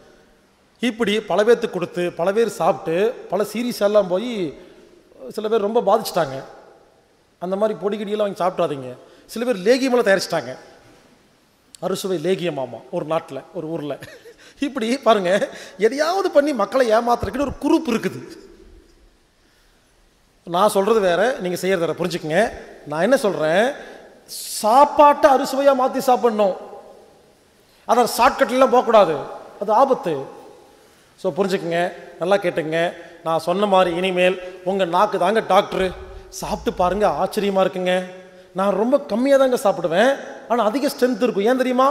இப்படி பல பேர்த்துக்கு கொடுத்து பல பேர் சாப்பிட்டு பல சீரியஸ் எல்லாம் போய் சில பேர் ரொம்ப பாதிச்சிட்டாங்க. அந்த மாதிரி பொடிக்கடியெல்லாம் அவங்க சாப்பிட்றாதீங்க. சில பேர் லேகியமெல்லாம் தயாரிச்சிட்டாங்க, அறுசுவை லேகியமாமா ஒரு நாட்டில் ஒரு ஊரில். இப்படி பாருங்கள், எதையாவது பண்ணி மக்களை ஏமாத்துறதுக்குன்னு ஒரு குரூப் இருக்குது. நான் சொல்கிறது வேற, நீங்கள் செய்கிறது வேற. புரிஞ்சுக்கங்க, நான் என்ன சொல்கிறேன்? சாப்பாட்டை அறுசுவையாக மாற்றி சாப்பிடணும், அதை ஷார்ட்கட்லாம் போகக்கூடாது, அது ஆபத்து. ஸோ புரிஞ்சுக்குங்க, நல்லா கேட்டுங்க. நான் சொன்ன மாதிரி இனிமேல் உங்கள் நாக்கு தாங்க டாக்டரு. சாப்பிட்டு பாருங்கள், ஆச்சரியமாக இருக்குங்க. நான் ரொம்ப கம்மியாக தாங்க சாப்பிடுவேன், ஆனால் அதிக ஸ்ட்ரென்த் இருக்கும். ஏன் தெரியுமா?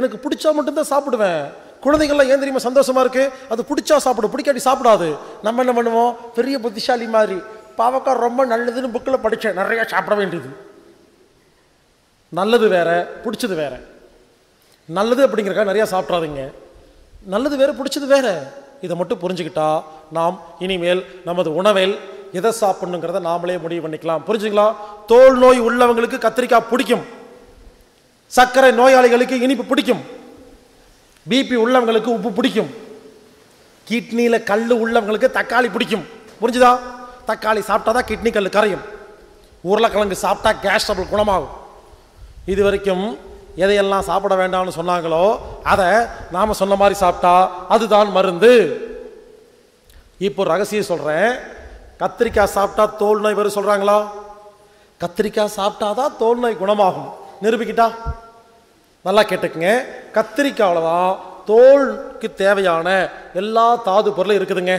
எனக்கு பிடிச்சா மட்டும்தான் சாப்பிடுவேன். குழந்தைகள்லாம் ஏன் தெரியுமா சந்தோஷமாக இருக்குது? அது பிடிச்சா சாப்பிடும், பிடிக்காட்டி சாப்பிடாது. நம்ம என்ன பண்ணுவோம்? பெரிய புத்திசாலி மாதிரி பாவக்காய் ரொம்ப நல்லதுன்னு புக்கில் படித்தேன், நிறையா சாப்பிட வேண்டியது. நல்லது வேறு, பிடிச்சது வேறு. நல்லது அப்படிங்கிறக்காக நிறையா சாப்பிட்றாதீங்க, நல்லது வேறு பிடிச்சது வேறு. இதை மட்டும் புரிஞ்சுக்கிட்டா நாம் இனிமேல் நமது உணவில் எதை சாப்பிடணுங்கிறத நாமளே முடிவு பண்ணிக்கலாம். புரிஞ்சுங்களா? தோல் நோய் உள்ளவங்களுக்கு கத்திரிக்காய் பிடிக்கும், சர்க்கரை நோயாளிகளுக்கு இனிப்பு பிடிக்கும், பிபி உள்ளவங்களுக்கு உப்பு பிடிக்கும், கிட்னியில் கல் உள்ளவங்களுக்கு தக்காளி பிடிக்கும். புரிஞ்சுதா? தக்காளி சாப்பிட்டா தான் கிட்னி கல் கரையும், உருளைக்கிழங்கு சாப்பிட்டா கேஸ் ட்ரபிள் குணமாகும். இது வரைக்கும் எதையெல்லாம் சாப்பிட வேண்டாம்னு சொன்னாங்களோ அதை நாம் சொன்ன மாதிரி சாப்பிட்டா அதுதான் மருந்து. இப்போ ரகசியம் சொல்கிறேன், கத்திரிக்காய் சாப்பிட்டா தோல் நோய் வரும் சொல்கிறாங்களா? கத்திரிக்காய் சாப்பிட்டா தான் தோல் நோய் குணமாகும் நிரூபிக்கிட்டா. நல்லா கேட்டுக்குங்க, கத்திரிக்காயில் தான் தோலுக்கு தேவையான எல்லா தாது பொருளும் இருக்குதுங்க.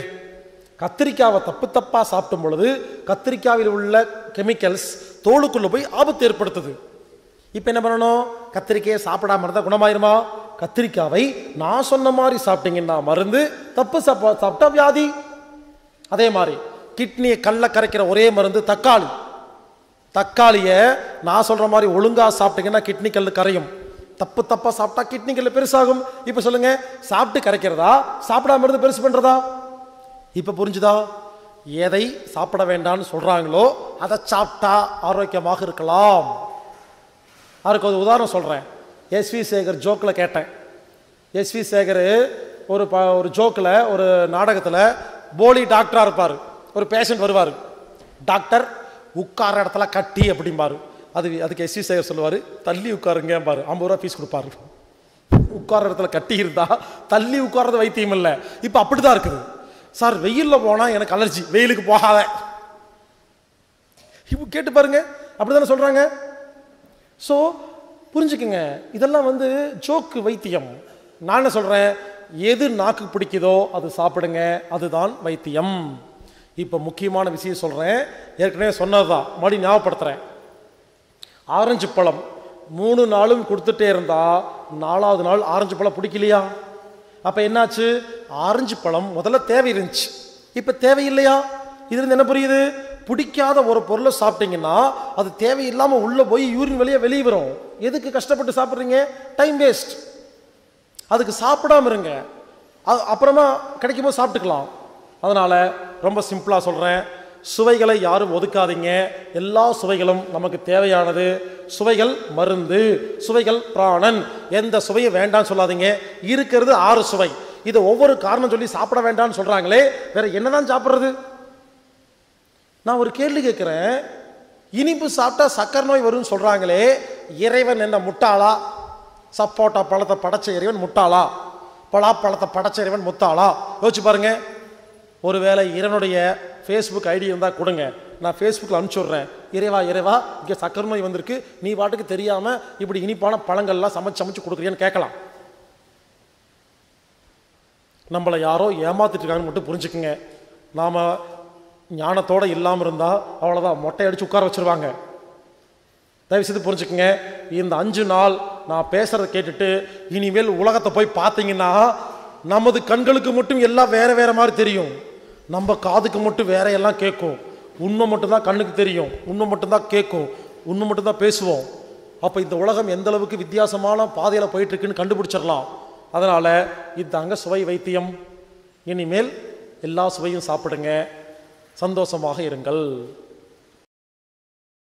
கத்திரிக்காவை தப்பு தப்பாக சாப்பிடும் பொழுது கத்திரிக்காயில் உள்ள கெமிக்கல்ஸ் தோலுக்குள்ளே போய் ஆபத்து ஏற்படுத்துது. இப்போ என்ன பண்ணணும்? கத்திரிக்காயை சாப்பிடாம இருந்தால் குணமாயிருமா? கத்திரிக்காவை நான் சொன்ன மாதிரி சாப்பிட்டீங்கன்னா மருந்து, தப்பு சாப்பிட்டா வியாதி. அதே மாதிரி கிட்னியை கல்ல கரைக்கிற ஒரே மருந்து தக்காளி. தக்காளியை நான் சொல்கிற மாதிரி ஒழுங்காக சாப்பிட்டீங்கன்னா கிட்னி கல் கரையும், தப்பு தப்பாக சாப்பிட்டா கிட்னி கல் பெருசாகும். இப்போ சொல்லுங்கள், சாப்பிட்டு கரைக்கிறதா சாப்பிடாம இருந்து பெருசு பண்ணுறதா? இப்போ புரிஞ்சுதா? எதை சாப்பிட வேண்டாம்னு சொல்கிறாங்களோ அதை சாப்பிட்டா ஆரோக்கியமாக இருக்கலாம். அதுக்கு ஒரு உதாரணம் சொல்கிறேன். எஸ்வி சேகர் ஜோக்கில் கேட்டேன். எஸ்வி சேகர் ஒரு ஜோக்கில், ஒரு நாடகத்தில் போலி டாக்டராக இருப்பார். ஒரு பேஷண்ட் வருவார், டாக்டர் உட்கார இடத்துல கட்டி அப்படிம்பார். அதுக்கு எஸ்வி சேகர் சொல்லுவார், தள்ளி உட்காருங்கம்பார், 50 ரூபா ஃபீஸ் கொடுப்பார். உட்கார இடத்துல கட்டி இருந்தால் தள்ளி உட்காரது வைத்தியம் இல்லை. இப்போ அப்படி தான் இருக்குது சார், வெயிலில் போனால் எனக்கு அலர்ஜி, வெயிலுக்கு போகாத. இப்போ கேட்டு பாருங்க, அப்படி தானே சொல்கிறாங்க. ஸோ புரிஞ்சுக்குங்க, இதெல்லாம் ஜோக்கு வைத்தியம். நான் என்ன சொல்கிறேன்? எது நாக்கு பிடிக்குதோ அது சாப்பிடுங்க, அதுதான் வைத்தியம். இப்போ முக்கியமான விஷயம் சொல்கிறேன், ஏற்கனவே சொன்னதுதான், மறுபடியும் ஞாபகப்படுத்துகிறேன். ஆரஞ்சு பழம் 3 நாளும் கொடுத்துட்டே இருந்தால் 4வது நாள் ஆரஞ்சு பழம் பிடிக்கலையா? அப்போ என்னாச்சு? ஆரஞ்சு பழம் முதல்ல தேவை இருந்துச்சு, இப்போ தேவையில்லையா? இதுலேருந்து என்ன புரியுது? பிடிக்காத ஒரு பொருளை சாப்பிட்டீங்கன்னா அது தேவையில்லாமல் உள்ளே போய் யூரின் வெளியே வரும். எதுக்கு கஷ்டப்பட்டு சாப்பிட்றீங்க? Time waste. அதுக்கு சாப்பிடாம இருங்க, அப்புறமா கிடைக்கும்போது சாப்பிட்டுக்கலாம். அதனால் ரொம்ப சிம்பிளாக சொல்கிறேன், சுவைகளை யாரும் ஒதுக்காதீங்க. எல்லா சுவைகளும் நமக்கு தேவையானது. சுவைகள் மருந்து, சுவைகள் பிராணன். எந்த சுவையை வேண்டான்னு சொல்லாதீங்க. இருக்கிறது 6 சுவை. இதை ஒவ்வொரு காரணம் சொல்லி சாப்பிட வேண்டாம்னு சொல்கிறாங்களே, வேற என்னதான் சாப்பிட்றது? நான் ஒரு கேள்வி கேட்குறேன், இனிப்பு சாப்பிட்டா சக்கரை நோய் வரும்னு சொல்கிறாங்களே, இறைவன் என்ன முட்டாளா? சப்போட்டா பழத்தை படைச்ச இறைவன் முட்டாளா? பலாப்பழத்தை படைச்ச இறைவன் முட்டாளா? யோசிச்சு பாருங்க. ஒருவேளை இறைவனுடைய ஃபேஸ்புக் ஐடி இருந்தால் கொடுங்க, நான் ஃபேஸ்புக்கில் அனுப்பிச்சுட்றேன். இறைவா இறைவா, இங்கே சக்கரை நோய் வந்திருக்கு, நீ பாட்டுக்கு தெரியாமல் இப்படி இனிப்பான பழங்கள்லாம் சமைச்சு கொடுக்குறியான்னு கேட்கலாம். நம்மளை யாரோ ஏமாத்திட்டு இருக்காங்கன்னு மட்டும் புரிஞ்சுக்குங்க. நாம் ஞானத்தோடு இல்லாமல் இருந்தால் அவ்வளோதான், மொட்டை அடித்து உட்கார வச்சுருவாங்க. தயவுசெய்து புரிஞ்சுக்குங்க. இந்த 5 நாள் நான் பேசுகிறத கேட்டுட்டு இனிமேல் உலகத்தை போய் பார்த்தீங்கன்னா நமது கண்களுக்கு மட்டும் எல்லாம் வேறு வேறு மாதிரி தெரியும், நம்ம காதுக்கு மட்டும் வேற எல்லாம் கேட்கும். உண்மை மட்டும்தான் கண்ணுக்கு தெரியும், உண்மை மட்டும்தான் கேட்கும், உண்மை மட்டும்தான் பேசுவோம். அப்போ இந்த உலகம் எந்த அளவுக்கு வித்தியாசமான பாதையில் போயிட்டுருக்குன்னு கண்டுபிடிச்சிடலாம். அதனால் இதாங்க சுவை வைத்தியம். இனிமேல் எல்லா சுவையும் சாப்பிடுங்க, சந்தோஷமாக இருங்கள்.